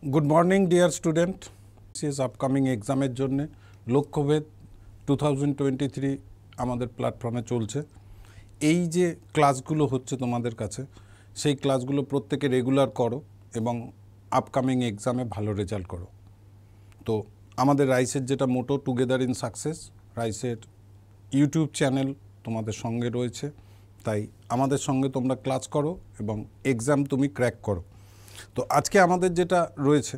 Good morning dear student. This is upcoming exam er jonne Lokkhyobhed 2023 amader platform e cholche. এই যে ক্লাসগুলো হচ্ছে তোমাদের কাছে সেই ক্লাসগুলো প্রত্যেকে রেগুলার করো এবং আপকামিং এক্সামে ভালো রেজাল্ট করো। তো আমাদের রাইসের যেটা মোটো টুগেদার ইন সাকসেস, রাইসের ইউটিউব চ্যানেল তোমাদের সঙ্গে রয়েছে, তাই আমাদের সঙ্গে তোমরা ক্লাস করো এবং এক্সাম তুমি ক্র্যাক করো। তো আজকে আমাদের যেটা রয়েছে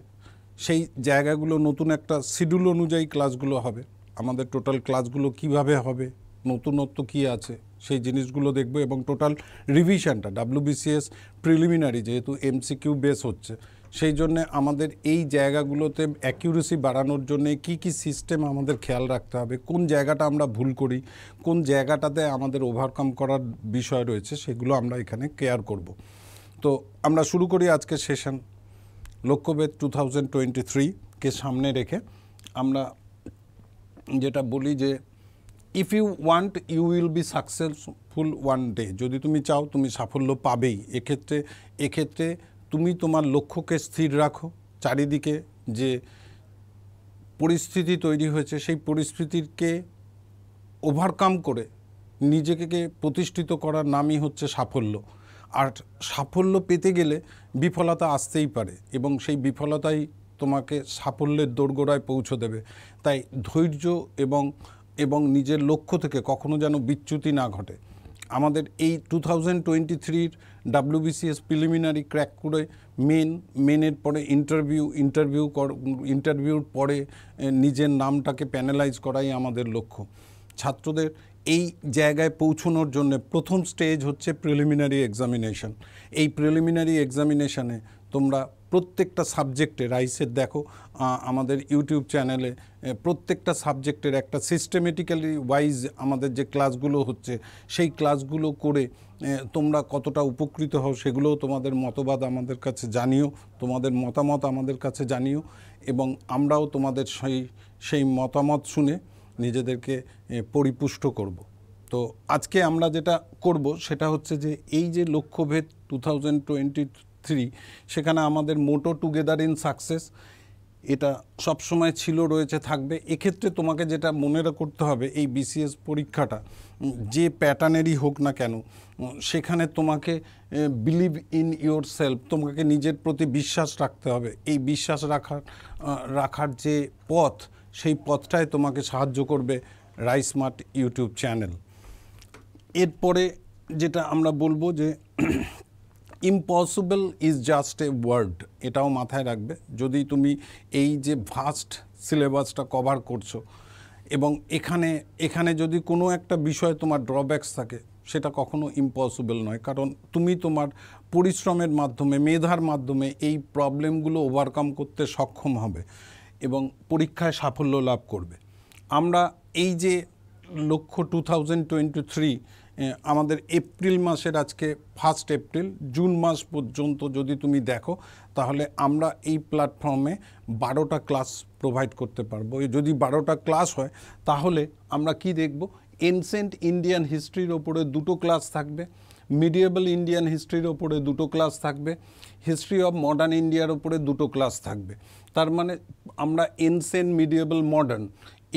সেই জায়গাগুলো নতুন একটা শিডিউল অনুযায়ী ক্লাসগুলো হবে। আমাদের টোটাল ক্লাসগুলো কিভাবে হবে, নতুনত্ব কী আছে সেই জিনিসগুলো দেখব এবং টোটাল রিভিশনটা WBCS প্রিলিমিনারি যেহেতু MCQ বেস হচ্ছে সেই জন্যে আমাদের এই জায়গাগুলোতে অ্যাকিউরেসি বাড়ানোর জন্যে কি কি সিস্টেম আমাদের খেয়াল রাখতে হবে, কোন জায়গাটা আমরা ভুল করি, কোন জায়গাটাতে আমাদের ওভারকাম করার বিষয় রয়েছে সেগুলো আমরা এখানে কেয়ার করব। তো আমরা শুরু করি আজকের সেশন। লক্ষ্যভেদ 2023কে সামনে রেখে আমরা যেটা বলি যে if you want you will be successful one day, যদি তুমি চাও তুমি সাফল্য পাবেই। এক্ষেত্রে তুমি তোমার লক্ষ্যকে স্থির রাখো। চারিদিকে যে পরিস্থিতি তৈরি হয়েছে সেই পরিস্থিতিকে ওভারকাম করে নিজেকে প্রতিষ্ঠিত করার নামই হচ্ছে সাফল্য। আর সাফল্য পেতে গেলে বিফলতা আসতেই পারে এবং সেই বিফলতাই তোমাকে সাফল্যের দোরগোড়ায় পৌঁছে দেবে। তাই ধৈর্য এবং নিজের লক্ষ্য থেকে কখনো যেন বিচ্যুতি না ঘটে। আমাদের এই 2023 WBCS প্রিলিমিনারি ক্র্যাক করে মেনের পরে ইন্টারভিউর পরে নিজের নামটাকে প্যানেলাইজ করাই আমাদের লক্ষ্য। ছাত্রদের এই জায়গায় পৌঁছানোর জন্য প্রথম স্টেজ হচ্ছে প্রিলিমিনারি এক্সামিনেশন। এই প্রিলিমিনারি এক্সামিনেশনে তোমরা প্রত্যেকটা সাবজেক্টে রাইসের দেখো আমাদের ইউটিউব চ্যানেলে প্রত্যেকটা সাবজেক্টের একটা সিস্টেমেটিক্যালি ওয়াইজ আমাদের যে ক্লাসগুলো হচ্ছে সেই ক্লাসগুলো করে তোমরা কতটা উপকৃত হও সেগুলোও তোমাদের মতবাদ আমাদের কাছে জানিও, তোমাদের মতামত আমাদের কাছে জানিও এবং আমরাও তোমাদের সেই মতামত শুনে নিজেদেরকে পরিপুষ্ট করব। তো আজকে আমরা যেটা করব সেটা হচ্ছে যে এই যে লক্ষ্যভেদ 2023 সেখানে আমাদের মোটো টুগেদার ইন সাকসেস এটা সবসময় ছিল, রয়েছে, থাকবে। এক্ষেত্রে তোমাকে যেটা মনে করতে হবে এই BCS পরীক্ষাটা যে প্যাটার্নেরই হোক না কেন সেখানে তোমাকে বিলিভ ইন ইয়োর সেলফ, তোমাকে নিজের প্রতি বিশ্বাস রাখতে হবে। এই বিশ্বাস রাখার যে পথ সেই পথটায় তোমাকে সাহায্য করবে রাইস স্মার্ট ইউটিউব চ্যানেল। এরপরে যেটা আমরা বলবো যে impossible is just a word, এটাও মাথায় রাখবে। যদি তুমি এই যে ভাস্ট সিলেবাসটা কভার করছো এবং এখানে যদি কোনো একটা বিষয় তোমার ড্রব্যাকস থাকে সেটা কখনো ইম্পসিবল নয়, কারণ তুমি তোমার পরিশ্রমের মাধ্যমে, মেধার মাধ্যমে এই প্রবলেমগুলো ওভারকাম করতে সক্ষম হবে এবং পরীক্ষায় সাফল্য লাভ করবে। আমরা এই যে লক্ষ্য 2023 আমাদের এপ্রিল মাসের আজকে 1 এপ্রিল জুন মাস পর্যন্ত যদি তুমি দেখো তাহলে আমরা এই প্ল্যাটফর্মে 12টা ক্লাস প্রোভাইড করতে পারবো। যদি 12টা ক্লাস হয় তাহলে আমরা কি দেখব, এনসেন্ট ইন্ডিয়ান হিস্ট্রির ওপরে 2টো ক্লাস থাকবে, মিডিয়েবল ইন্ডিয়ান হিস্ট্রির ওপরে 2টো ক্লাস থাকবে, হিস্ট্রি অফ মডার্ন ইন্ডিয়ার ওপরে 2টো ক্লাস থাকবে। তার মানে আমরা এনসেন্ট, মিডিয়েবল, মডার্ন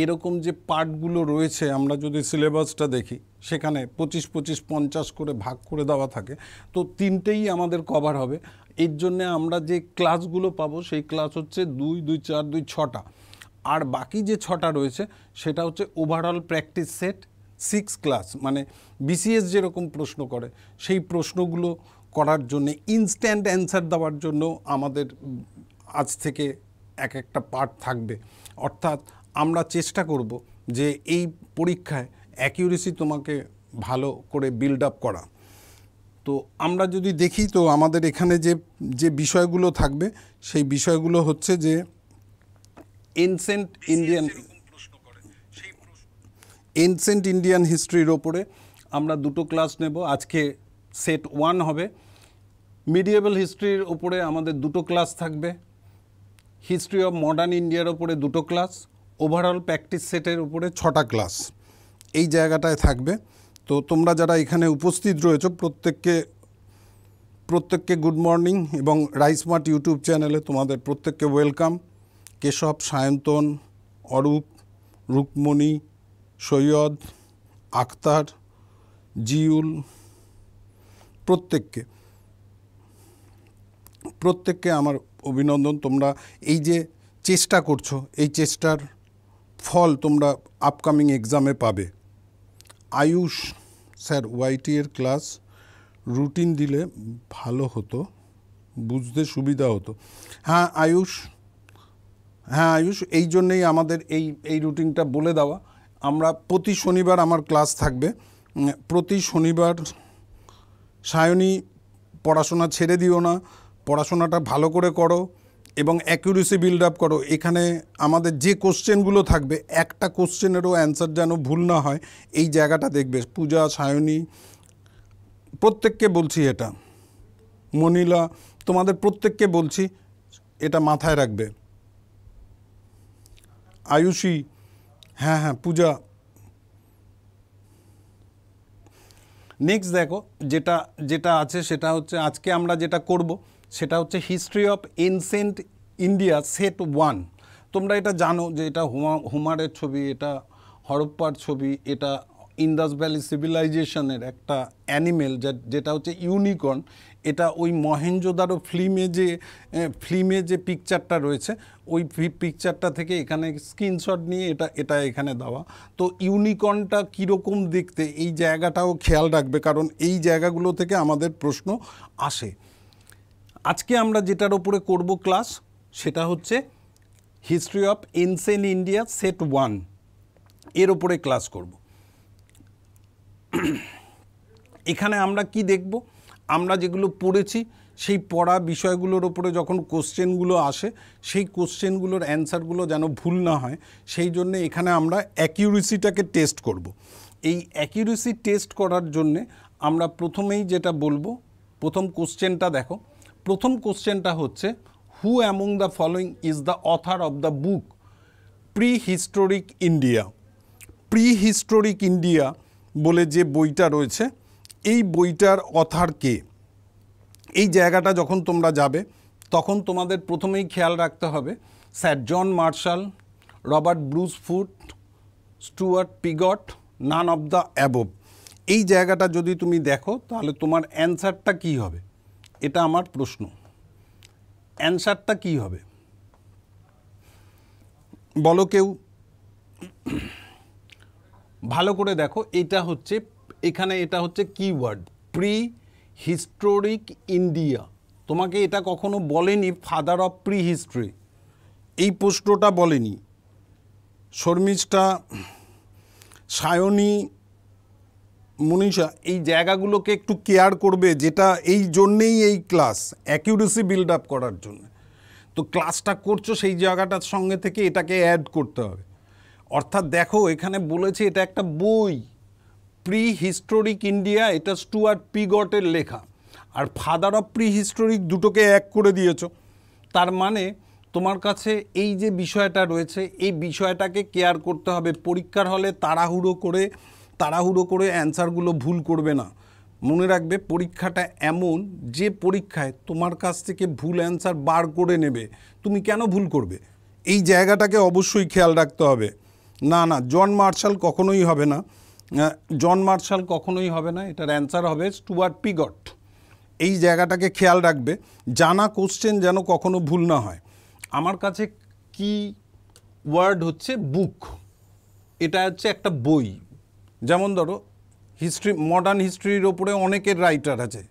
এরকম যে পার্টগুলো রয়েছে আমরা যদি সিলেবাসটা দেখি সেখানে 25-25-50 করে ভাগ করে দেওয়া থাকে, তো 3টেই আমাদের কভার হবে। এর জন্যে আমরা যে ক্লাসগুলো পাবো সেই ক্লাস হচ্ছে 2, 2, 4, 2, 6টা। আর বাকি যে 6টা রয়েছে সেটা হচ্ছে ওভারঅল প্র্যাকটিস সেট 6 ক্লাস, মানে BCS যেরকম প্রশ্ন করে সেই প্রশ্নগুলো করার জন্যে ইনস্ট্যান্ট অ্যান্সার দেওয়ার জন্য আমাদের আজ থেকে একটা পার্ট থাকবে। অর্থাৎ আমরা চেষ্টা করব যে এই পরীক্ষায় অ্যাকিউরেসি তোমাকে ভালো করে বিল্ড আপ করা। তো আমরা যদি দেখি তো আমাদের এখানে যে বিষয়গুলো থাকবে সেই বিষয়গুলো হচ্ছে যে এনসেন্ট ইন্ডিয়ান হিস্ট্রির ওপরে আমরা 2টো ক্লাস নেব, আজকে সেট 1 হবে। মিডিয়েবল হিস্ট্রির ওপরে আমাদের 2টো ক্লাস থাকবে, হিস্ট্রি অফ মডার্ন ইন্ডিয়ার ওপরে 2টো ক্লাস, ওভারঅল প্র্যাকটিস সেটের উপরে 6টা ক্লাস এই জায়গাটায় থাকবে। তো তোমরা যারা এখানে উপস্থিত রয়েছো প্রত্যেককে প্রত্যেককে গুড মর্নিং এবং রাইস স্মার্ট ইউটিউব চ্যানেলে তোমাদের প্রত্যেককে ওয়েলকাম। কেশব, সায়ন্তন, অরূপ, রুকমণি, সৈয়দ, আক্তার, জিউল প্রত্যেককে আমার অভিনন্দন। তোমরা এই যে চেষ্টা করছো, এই চেষ্টার ফল তোমরা আপকামিং এক্সামে পাবে। আয়ুষ স্যার ওয়াইটির ক্লাস রুটিন দিলে ভালো হতো, বুঝতে সুবিধা হতো। হ্যাঁ আয়ুষ, এই জন্যই আমাদের এই রুটিনটা বলে দেওয়া। আমরা প্রতি শনিবার আমার ক্লাস থাকবে, প্রতি শনিবার। সায়নী, পড়াশোনা ছেড়ে দিও না, পড়াশোনাটা ভালো করে করো এবং অ্যাকুরেসি বিল্ড আপ করো। এখানে আমাদের যে কোশ্চেনগুলো থাকবে, একটা কোশ্চেনেরও অ্যান্সার যেন ভুল না হয়, এই জায়গাটা দেখবে। পূজা, সায়নী প্রত্যেককে বলছি, এটা মনিলা তোমাদের প্রত্যেককে বলছি, এটা মাথায় রাখবে। আয়ুষী, হ্যাঁ পূজা। নেক্সট দেখো, যেটা আছে সেটা হচ্ছে, আজকে আমরা যেটা করব সেটা হচ্ছে history of ancient India set one. তোমরা এটা জানো যে এটা হুমারের ছবি, এটা হরপ্পার ছবি, এটা ইন্দাস ভ্যালি সিভিলাইজেশনের একটা অ্যানিমেল যেটা হচ্ছে ইউনিকর্ন। এটা ওই মহেঞ্জোদারো ফিল্মে যে পিকচারটা রয়েছে, ওই পিকচারটা থেকে এখানে স্ক্রিনশট নিয়ে এটা এখানে দেওয়া। তো ইউনিকর্নটা কীরকম দেখতে, এই জায়গাটাও খেয়াল রাখবে, কারণ এই জায়গাগুলো থেকে আমাদের প্রশ্ন আসে। আজকে আমরা যেটার ওপরে করব ক্লাস সেটা হচ্ছে history of ancient India set one, এর ওপরে ক্লাস করব। এখানে আমরা কি দেখব, আমরা যেগুলো পড়েছি সেই পড়া বিষয়গুলোর ওপরে যখন কোশ্চেনগুলো আসে, সেই কোশ্চেনগুলোর অ্যান্সারগুলো যেন ভুল না হয়, সেই জন্য এখানে আমরা অ্যাকিউরেসিটাকে টেস্ট করব। এই অ্যাকিউরেসি টেস্ট করার জন্যে আমরা প্রথমেই যেটা বলবো, প্রথম কোশ্চেনটা দেখো। প্রথম কোশ্চেনটা হচ্ছে, who among the following is the author of the book prehistoric India. Prehistoric India বলে যে বইটা রয়েছে, এই বইটার অথার কে? এই জায়গাটা যখন তোমরা যাবে তখন তোমাদের প্রথমেই খেয়াল রাখতে হবে sir John Marshall, Robert Bruce Foote, Stuart Piggott, none of the above. এই জায়গাটা যদি তুমি দেখো তাহলে তোমার অ্যান্সারটা কি হবে, এটা আমার প্রশ্ন। অ্যান্সারটা কি হবে বলো কেউ? ভালো করে দেখো, এটা হচ্ছে, এখানে এটা হচ্ছে কিওয়ার্ড প্রি হিস্টোরিক ইন্ডিয়া। তোমাকে এটা কখনো বলেনি ফাদার অফ প্রি হিস্ট্রি, এই প্রশ্নটা বলেনি। শর্মিষ্ঠা, সায়নী, মনীষা, এই জায়গাগুলোকে একটু কেয়ার করবে, যেটা এই জন্যেই এই ক্লাস, অ্যাকিউরেসি বিল্ড আপ করার জন্য। তো ক্লাসটা করছো, সেই জায়গাটার সঙ্গে থেকে এটাকে অ্যাড করতে হবে। অর্থাৎ দেখো, এখানে বলেছে এটা একটা বই, প্রি হিস্টোরিক ইন্ডিয়া, এটা স্টুয়ার্ট পিগটের লেখা, আর ফাদার অফ প্রি হিস্টোরিক দুটোকে এক করে দিয়েছ। তার মানে তোমার কাছে এই যে বিষয়টা রয়েছে, এই বিষয়টাকে কেয়ার করতে হবে। পরীক্ষার হলে তাড়াহুড়ো করে অ্যান্সারগুলো ভুল করবে না। মনে রাখবে, পরীক্ষাটা এমন যে পরীক্ষায় তোমার কাছ থেকে ভুল অ্যান্সার বার করে নেবে। তুমি কেন ভুল করবে, এই জায়গাটাকে অবশ্যই খেয়াল রাখতে হবে। না, জন মার্শাল কখনোই হবে না, এটার অ্যান্সার হবে স্টুয়ার্ট পিগট। এই জায়গাটাকে খেয়াল রাখবে, জানা কোশ্চেন যেন কখনো ভুল না হয়। আমার কাছে কি ওয়ার্ড হচ্ছে বুক, এটা হচ্ছে একটা বই। যেমন ধরো হিস্ট্রি, মডার্ন হিস্ট্রির ওপরে অনেকের রাইটার আছে,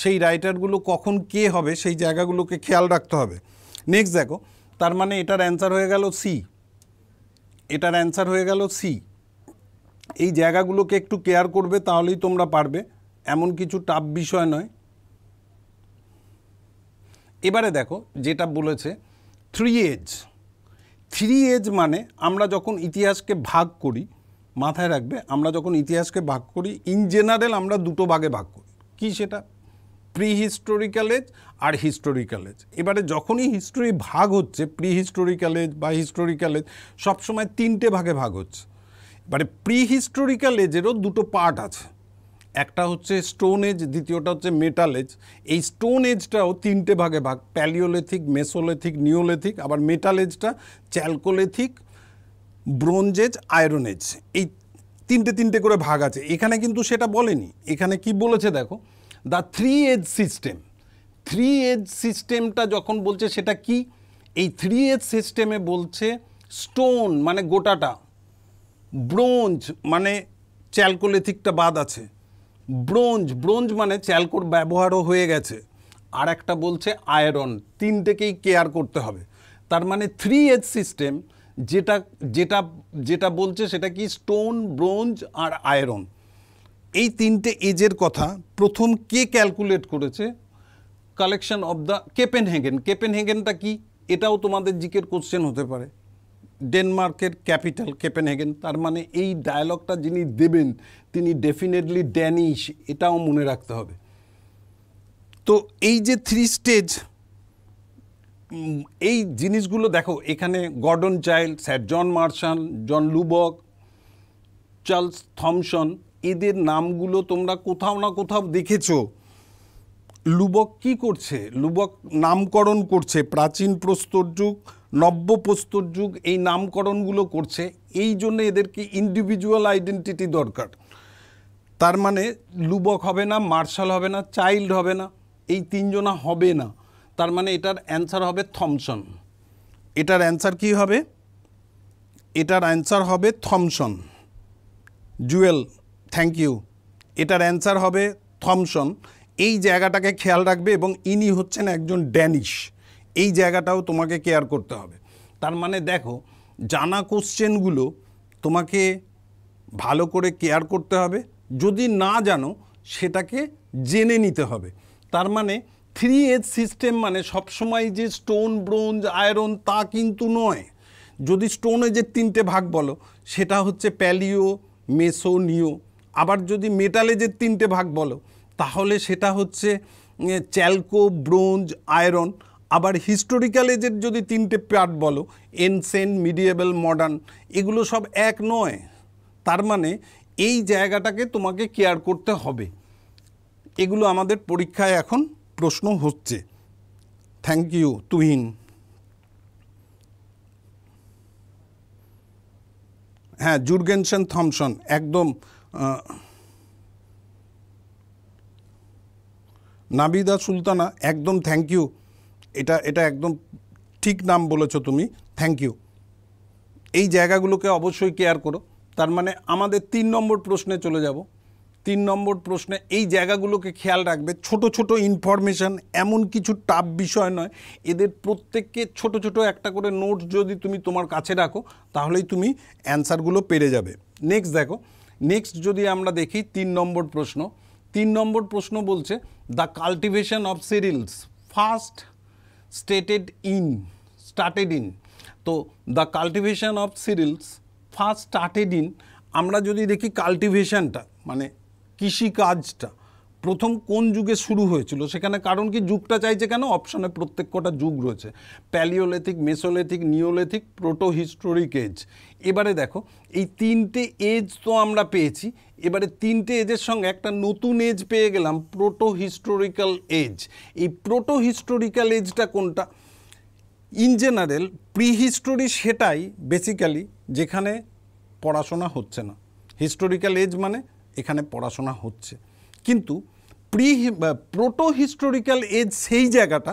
সেই রাইটারগুলো কখন কে হবে সেই জায়গাগুলোকে খেয়াল রাখতে হবে। নেক্সট দেখো, তার মানে এটার অ্যান্সার হয়ে গেল সি। এই জায়গাগুলোকে একটু কেয়ার করবে, তাহলেই তোমরা পারবে, এমন কিছু টাফ বিষয় নয়। এবারে দেখো যেটা বলেছে থ্রি এজ মানে আমরা যখন ইতিহাসকে ভাগ করি, মাথায় রাখবে, আমরা যখন ইতিহাসকে ভাগ করি ইন জেনারেল আমরা দুটো ভাগে ভাগ করি। কি সেটা? প্রি হিস্টোরিক্যাল এজ আর হিস্টোরিক্যাল এজ। এবারে যখনই হিস্ট্রি ভাগ হচ্ছে, প্রি হিস্টোরিক্যাল এজ বা হিস্টোরিক্যাল এজ, সবসময় তিনটে ভাগে ভাগ হচ্ছে। এবারে প্রি হিস্টোরিক্যাল এজেরও দুটো পার্ট আছে, একটা হচ্ছে স্টোন এজ, দ্বিতীয়টা হচ্ছে মেটাল এজ। এই স্টোন এজটাও তিনটে ভাগে ভাগ, প্যালিওলিথিক, মেসোলিথিক, নিওলিথিক। আবার মেটাল এজটা chalcolithic, bronze age, iron age, এই তিনটে তিনটে করে ভাগ আছে। এখানে কিন্তু সেটা বলেনি। এখানে কি বলেছে দেখো, the three age system. Three age সিস্টেমটা যখন বলছে সেটা কি, এই থ্রি এজ সিস্টেমে বলছে স্টোন মানে গোটাটা, ব্রোঞ্জ মানে চ্যালকোলিথিকটা বাদ আছে, ব্রোঞ্জ, ব্রোঞ্জ মানে চ্যালকোর ব্যবহারও হয়ে গেছে, আর একটা বলছে আয়রন। তিনটেকেই কেয়ার করতে হবে। তার মানে থ্রি এজ সিস্টেম যেটা যেটা যেটা বলছে সেটা কি, স্টোন, ব্রোঞ্জ আর আয়রন। এই তিনটে এজের কথা প্রথম কে ক্যালকুলেট করেছে? Collection of the Copenhagen. কোপেনহেগেনটা কি, এটাও তোমাদের জিকের কোশ্চেন হতে পারে। ডেনমার্কের ক্যাপিটাল কোপেনহেগেন। তার মানে এই ডায়ালগটা যিনি দেবেন তিনি ডেফিনেটলি ড্যানিশ, এটাও মনে রাখতে হবে। তো এই যে থ্রি স্টেজ, এই জিনিসগুলো দেখো, এখানে Gordon Childe, sir John Marshall, John Lubbock, Charles Thomson, এদের নামগুলো তোমরা কোথাও না কোথাও দেখেছো। লুবক কি করছে? লুবক নামকরণ করছে, প্রাচীন প্রস্তর যুগ, নব্য প্রস্তর যুগ, এই নামকরণগুলো করছে। এই জন্য এদেরকে ইন্ডিভিজুয়াল আইডেন্টিটি দরকার। তার মানে লুবক হবে না, মার্শাল হবে না, চাইল্ড হবে না, এই তিনজনা হবে না। তার মানে এটার অ্যান্সার হবে থমসন। এটার অ্যান্সার কি হবে? এটার অ্যান্সার হবে থমসন। Jewel, thank you. এটার অ্যান্সার হবে থমসন। এই জায়গাটাকে খেয়াল রাখবে, এবং ইনি হচ্ছেন একজন ড্যানিশ, এই জায়গাটাও তোমাকে কেয়ার করতে হবে। তার মানে দেখো, জানা কোশ্চেনগুলো তোমাকে ভালো করে কেয়ার করতে হবে, যদি না জানো সেটাকে জেনে নিতে হবে। তার মানে থ্রি এজ সিস্টেম মানে সবসময় যে স্টোন, ব্রোঞ্জ, আয়রন তা কিন্তু নয়। যদি স্টোন এজের তিনটে ভাগ বলো সেটা হচ্ছে প্যালিও, মেসো, নিও। আবার যদি মেটাল এজের তিনটে ভাগ বলো তাহলে সেটা হচ্ছে চ্যালকো, ব্রোঞ্জ, আয়রন। আবার হিস্টোরিক্যাল এজের যদি তিনটে পার্ট বলো, এনসেন্ট, মিডিয়েবল, মডার্ন, এগুলো সব এক নয়। তার মানে এই জায়গাটাকে তোমাকে কেয়ার করতে হবে। এগুলো আমাদের পরীক্ষায় এখন প্রশ্ন হচ্ছে। Thank you Tuhin. হ্যাঁ, জুর্গেনসন থমসন একদম। নাবিদা সুলতানা একদম থ্যাংক ইউ। এটা এটা একদম ঠিক নাম বলেছ তুমি, থ্যাংক ইউ। এই জায়গাগুলোকে অবশ্যই কেয়ার করো। তার মানে আমাদের 3 নম্বর প্রশ্নে চলে যাব। 3 নম্বর প্রশ্নে এই জায়গাগুলোকে খেয়াল রাখবে। ছোট ছোট ইনফরমেশান, এমন কিছু টাফ বিষয় নয়। এদের প্রত্যেককে ছোট ছোট একটা করে নোট যদি তুমি তোমার কাছে রাখো তাহলেই তুমি অ্যান্সারগুলো পেরে যাবে। নেক্সট দেখো, নেক্সট যদি আমরা দেখি 3 নম্বর প্রশ্ন। 3 নম্বর প্রশ্ন বলছে the cultivation of cereals first started in. তো the cultivation of cereals first started in, আমরা যদি দেখি কাল্টিভেশনটা মানে কৃষিকাজটা প্রথম কোন যুগে শুরু হয়েছিল, সেখানে কারণ কি যুগটা চাইছে কেন? অপশানে প্রত্যেক কটা যুগ রয়েছে, paleolithic, mesolithic, neolithic, protohistoric age. এবারে দেখো, এই তিনটে এজ তো আমরা পেয়েছি, এবারে তিনটে এজের সঙ্গে একটা নতুন এজ পেয়ে গেলাম, প্রোটোহিস্টোরিক্যাল এজ। এই প্রোটোহিস্টোরিক্যাল এজটা কোনটা? ইন জেনারেল প্রিহিস্টোরি সেটাই বেসিক্যালি যেখানে পড়াশোনা হচ্ছে না। হিস্টোরিক্যাল এজ মানে এখানে পড়াশোনা হচ্ছে, কিন্তু প্রোটোহিস্টোরিক্যাল এজ সেই জায়গাটা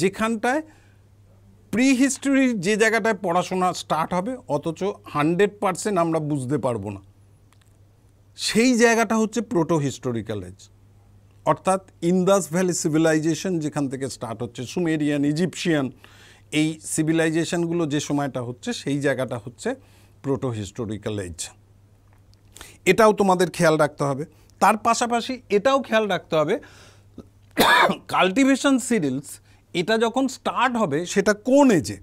যেখানটায় প্রিহিস্টোরি, যে জায়গাটায় পড়াশোনা স্টার্ট হবে অথচ 100% আমরা বুঝতে পারবো না, সেই জায়গাটা হচ্ছে প্রোটোহিস্টোরিক্যাল এজ। অর্থাৎ ইন্দাস ভ্যালি সিভিলাইজেশন যেখান থেকে স্টার্ট হচ্ছে, সুমেরিয়ান, ইজিপশিয়ান, এই সিভিলাইজেশনগুলো যে সময়টা হচ্ছে সেই জায়গাটা হচ্ছে প্রোটোহিস্টোরিক্যাল এজ। এটাও তোমাদের খেয়াল রাখতে হবে। তার পাশাপাশি এটাও খেয়াল রাখতে হবে, কাল্টিভেশন সিরিয়ালস এটা যখন স্টার্ট হবে সেটা কোন এজে?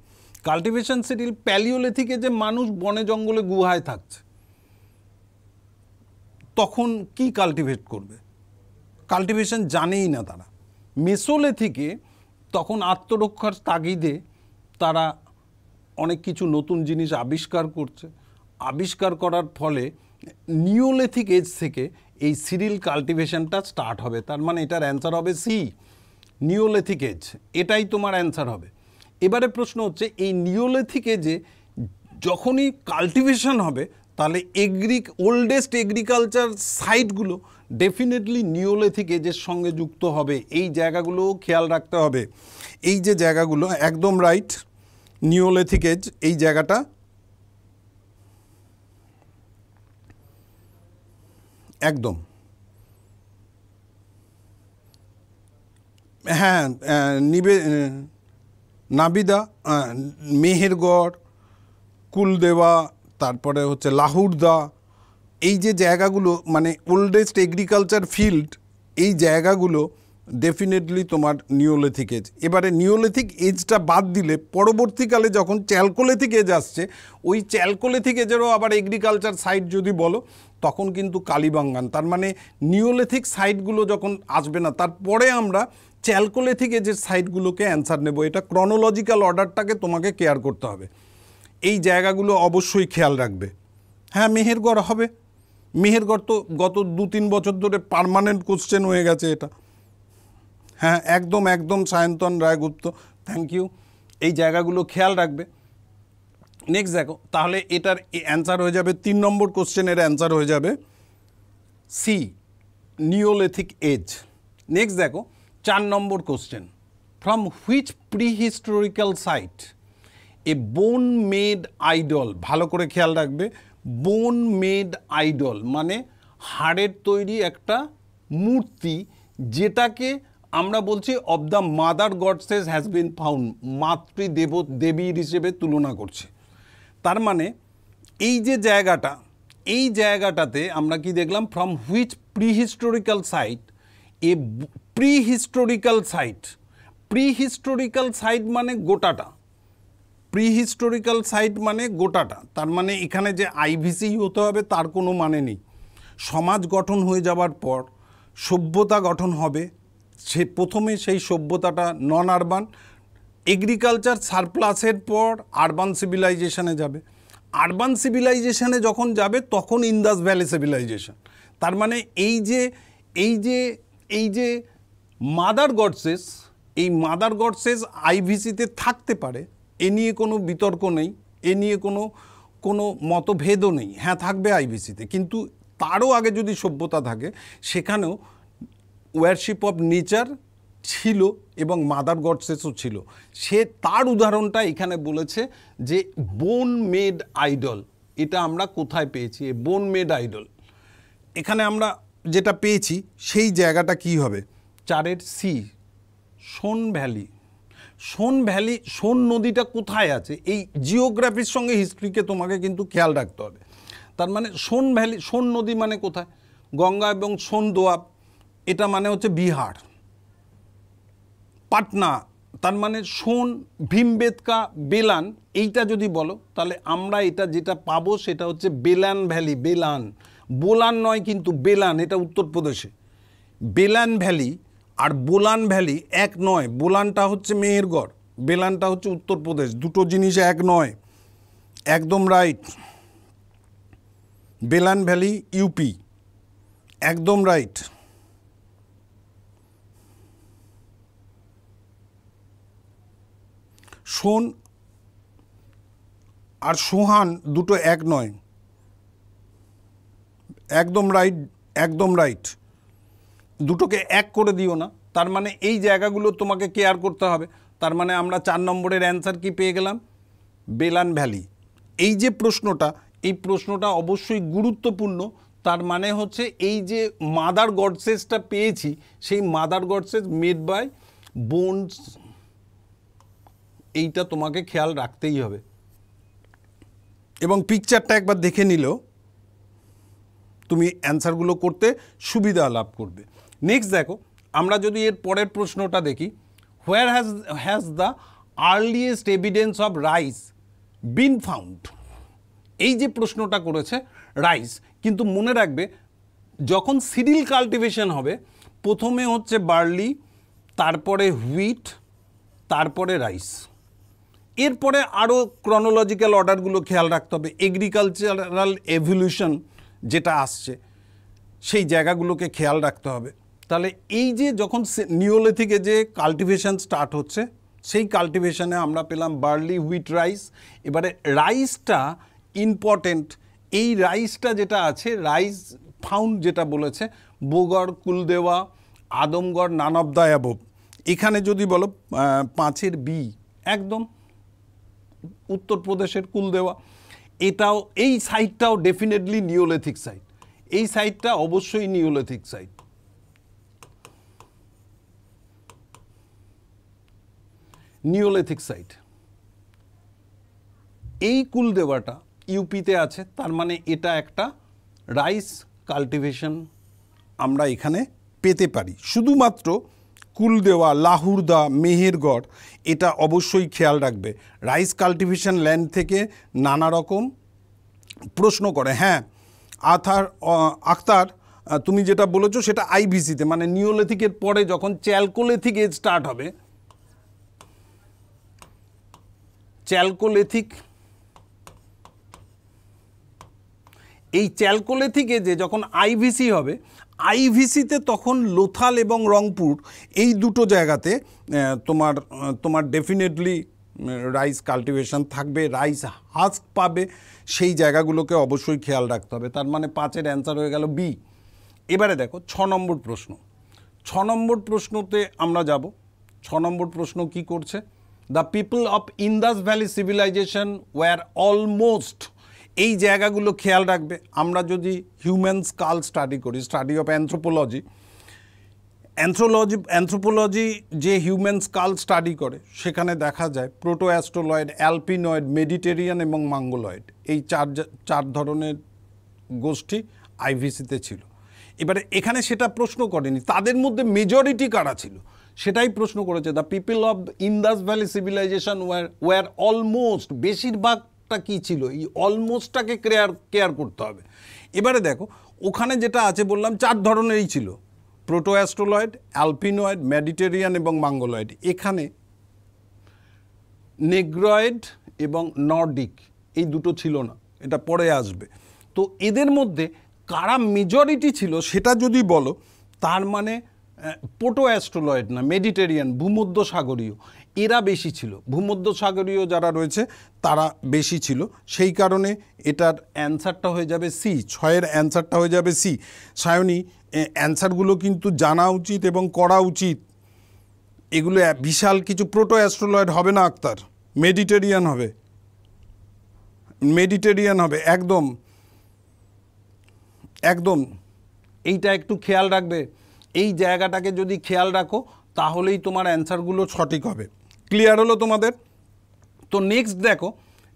কাল্টিভেশন সিরিয়াল প্যালিওলিথিক এজে মানুষ বনে জঙ্গলে গুহায় থাকছে, তখন কি কাল্টিভেট করবে? কাল্টিভেশন জানেই না তারা। মেসোলিথিকে তখন আত্মরক্ষার তাগিদে তারা অনেক কিছু নতুন জিনিস আবিষ্কার করছে, আবিষ্কার করার ফলে নিওলিথিক এজ থেকে এই সিরিল কাল্টিভেশনটা স্টার্ট হবে, তার মানে এটার অ্যান্সার হবে সি, নিওলিথিক এজ, এটাই তোমার অ্যান্সার হবে। এবারে প্রশ্ন হচ্ছে এই নিওলিথিক এজে যখনই কাল্টিভেশন হবে তাহলে ওল্ডেস্ট এগ্রিকালচার সাইটগুলো ডেফিনেটলি নিওলিথিক এজের সঙ্গে যুক্ত হবে, এই জায়গাগুলোও খেয়াল রাখতে হবে। এই যে জায়গাগুলো একদম রাইট, নিওলিথিক এজ এই জায়গাটা, একদম হ্যাঁ, নাবিদা, মেহেরগড়, কুলদেওয়া, তারপরে হচ্ছে লাহুরদা, এই যে জায়গাগুলো মানে ওল্ডেস্ট এগ্রিকালচার ফিল্ড, এই জায়গাগুলো ডেফিনেটলি তোমার নিওলিথিক এজ। এবারে নিওলিথিক এজটা বাদ দিলে পরবর্তীকালে যখন চ্যালকোলিথিক এজ আসছে, ওই চ্যালকোলিথিক এজেরও আবার এগ্রিকালচার সাইট যদি বলো তখন কিন্তু কালিবাঙ্গান, তার মানে নিওলিথিক সাইটগুলো যখন আসবে না তারপরে আমরা চ্যালকোলিথিক এজের সাইটগুলোকে অ্যান্সার নেব। এটা ক্রনোলজিক্যাল অর্ডারটাকে তোমাকে কেয়ার করতে হবে, এই জায়গাগুলো অবশ্যই খেয়াল রাখবে। হ্যাঁ মেহেরগড় হবে, মেহেরগড় তো গত 2-3 বছর ধরে পার্মানেন্ট কোশ্চেন হয়ে গেছে এটা, হ্যাঁ একদম একদম সায়ন্তন রায়গুপ্ত, থ্যাংক ইউ, এই জায়গাগুলো খেয়াল রাখবে। নেক্সট দেখো, তাহলে এটার অ্যান্সার হয়ে যাবে 3 নম্বর কোশ্চেনের অ্যান্সার হয়ে যাবে সি, নিওলিথিক এজ। নেক্সট দেখো 4 নম্বর question, from which prehistorical site a bone made idol, ভালো করে খেয়াল রাখবে, বোন মেড আইডল মানে হাড়ের তৈরি একটা মূর্তি, যেটাকে আমরা বলছি of the mother goddesses has been found, মাতৃদেব দেবীর হিসেবে তুলনা করছে। তার মানে এই যে জায়গাটা, এই জায়গাটাতে আমরা কি দেখলাম, from which prehistorical site, a prehistorical site, prehistorical site মানে গোটাটা, প্রিহিস্টোরিক্যাল সাইট মানে গোটাটা, তার মানে এখানে যে আইভিসি হতে হবে তার কোনো মানে নেই। সমাজ গঠন হয়ে যাওয়ার পর সভ্যতা গঠন হবে, সে প্রথমে সেই সভ্যতাটা নন আরবান, এগ্রিকালচার সারপ্লাসের পর আরবান সিভিলাইজেশানে যাবে, আরবান সিভিলাইজেশানে যখন যাবে তখন ইন্দাস ভ্যালি সিভিলাইজেশান। তার মানে এই যে মাদার গডসেস, এই মাদার গডসেস আইভিসিতে থাকতে পারে, এ নিয়ে কোনো বিতর্ক নেই, এ নিয়ে কোনো মতভেদও নেই, হ্যাঁ থাকবে আইভিসিতে, কিন্তু তারও আগে যদি সভ্যতা থাকে সেখানেও ওয়ারশিপ অফ নেচার ছিল এবং মাদার গডসেসও ছিল। সে তার উদাহরণটা এখানে বলেছে যে বোন মেড আইডল, এটা আমরা কোথায় পেয়েছি, বোন মেড আইডল এখানে আমরা যেটা পেয়েছি সেই জায়গাটা কি হবে, 4-এর C, Son valley. Son valley, Son নদীটা কোথায় আছে, এই জিওগ্রাফির সঙ্গে হিস্ট্রিকে তোমাকে কিন্তু খেয়াল রাখতে হবে। তার মানে সোন ভ্যালি, সোন নদী মানে কোথায়, গঙ্গা এবং সোন দোয়াব, এটা মানে হচ্ছে বিহার, পাটনা, তার মানে সোন, ভীমবেদকা, বেলান, এইটা যদি বলো তাহলে আমরা এটা যেটা পাবো সেটা হচ্ছে বেলান ভ্যালি, বেলান, বোলান নয় কিন্তু বেলান, এটা উত্তরপ্রদেশে। বেলান ভ্যালি আর বোলান ভ্যালি এক নয়, বোলানটা হচ্ছে মেহেরগড়, বেলানটা হচ্ছে উত্তরপ্রদেশ, দুটো জিনিস এক নয়, একদম রাইট। বেলান ভ্যালি ইউপি, একদম রাইট। সোন আর সোহান দুটো এক নয়, একদম রাইট, একদম রাইট, দুটোকে এক করে দিও না। তার মানে এই জায়গাগুলো তোমাকে কেয়ার করতে হবে। তার মানে আমরা 4 নম্বরের অ্যান্সার কি পেয়ে গেলাম, বেলান ভ্যালি। এই যে প্রশ্নটা, এই প্রশ্নটা অবশ্যই গুরুত্বপূর্ণ, তার মানে হচ্ছে এই যে মাদার গডসেসটা পেয়েছি সেই mother goddesses made by bones, এইটা তোমাকে খেয়াল রাখতেই হবে। এবং পিকচারটা একবার দেখে নিলেও তুমি অ্যান্সারগুলো করতে সুবিধা লাভ করবে। নেক্সট দেখো, আমরা যদি এর পরের প্রশ্নটা দেখি, where has the earliest evidence of rice been found, এই যে প্রশ্নটা করেছে রাইস, কিন্তু মনে রাখবে যখন সিরিল কাল্টিভেশন হবে প্রথমে হচ্ছে বার্লি, তারপরে হুইট, তারপরে রাইস, এরপরে আরও ক্রনোলজিক্যাল অর্ডারগুলো খেয়াল রাখতে হবে, এগ্রিকালচারাল এভলিউশন, যেটা আসছে সেই জায়গাগুলোকে খেয়াল রাখতে হবে তাহলে এই যে যখন নিওলিথিকে যে কাল্টিভেশন স্টার্ট হচ্ছে সেই কাল্টিভেশনে আমরা পেলাম বার্লি হুইট রাইস এবারে রাইসটা ইম্পর্টেন্ট এই রাইসটা যেটা আছে রাইস ফাউন্ড যেটা বলেছে বোগড় কুলদেওয়া আদমগড় নানবদায়াবব এখানে যদি বলো 5 এর বি একদম উত্তর প্রদেশের কুলদেওয়া এটাও এই সাইটটাও ডেফিনেটলি নিওলিথিক সাইট এই সাইটটা অবশ্যই নিওলিথিক সাইট নিওলিথিক সাইট এই কুলদেওয়াটা ইউপিতে আছে তার মানে এটা একটা রাইস কাল্টিভেশন আমরা এখানে পেতে পারি শুধুমাত্র কুলদেওয়া লাহুরদা মেহেরগড় এটা অবশ্যই খেয়াল রাখবে রাইস কাল্টিভেশন ল্যান্ড থেকে নানা রকম প্রশ্ন করে হ্যাঁ আক্তার তুমি যেটা বলেছো সেটা আইবিসিতে মানে নিওলিথিকের পরে যখন চ্যালকোলিথিক এজ স্টার্ট হবে চ্যালকোলিথিক এই চ্যালকোলিথিক এজে যখন আইভিসি হবে আইভিসিতে তখন লোথাল এবং রংপুর এই দুটো জায়গাতে তোমার ডেফিনেটলি রাইস কাল্টিভেশন থাকবে রাইস হাস্ক পাবে সেই জায়গাগুলোকে অবশ্যই খেয়াল রাখতে হবে তার মানে 5 এর অ্যান্সার হয়ে গেল বি এবারে দেখো 6 নম্বর প্রশ্ন 6 নম্বর প্রশ্নতে আমরা যাব 6 নম্বর প্রশ্ন কি করছে The people of Indus Valley civilization were almost এই জায়গাগুলো খেয়াল রাখবে আমরা যদি হিউম্যান স্কাল স্টাডি করি স্টাডি অফ অ্যানথ্রোপোলজি যে হিউম্যান স্কাল স্টাডি করে সেখানে দেখা যায় প্রোটো অ্যাস্ট্রোলয়েড অ্যালপিনয়েড মেডিটেরিয়ান এবং মঙ্গোলয়েড এই চার ধরনের গোষ্ঠী আইভিসিতে ছিল এবারে এখানে সেটা প্রশ্ন করেনি তাদের মধ্যে মেজরিটি কারা ছিল সেটাই প্রশ্ন করেছে the people of Indus valley civilisation were almost বেশিরভাগটা কি ছিল এই অলমোস্টটাকে কেয়ার করতে হবে এবারে দেখো ওখানে যেটা আছে বললাম চার ধরনেরই ছিল প্রোটো অ্যাস্ট্রোলয়েড অ্যালপিনয়েড মেডিটেরিয়ান এবং মঙ্গোলয়েড এখানে নেগ্রয়েড এবং নর্ডিক এই দুটো ছিল না এটা পরে আসবে তো এদের মধ্যে কারা মেজরিটি ছিল সেটা যদি বলো তার মানে পোটো অ্যাস্ট্রোলয়েড না মেডিটেরিয়ান ভূমধ্যসাগরীয় এরা বেশি ছিল ভূমধ্যসাগরীয় যারা রয়েছে তারা বেশি ছিল সেই কারণে এটার অ্যান্সারটা হয়ে যাবে সি 6 এর অ্যান্সারটা হয়ে যাবে সি সায়নী অ্যান্সারগুলো কিন্তু জানা উচিত এবং করা উচিত এগুলো বিশাল কিছু প্রোটো অ্যাস্ট্রোলয়েড হবে না আক্তার মেডিটেরিয়ান হবে একদম একদম এইটা একটু খেয়াল রাখবে এই জায়গাটাকে যদি খেয়াল রাখো তাহলেই তোমার অ্যানসারগুলো সঠিক হবে ক্লিয়ার হলো তোমাদের তো নেক্সট দেখো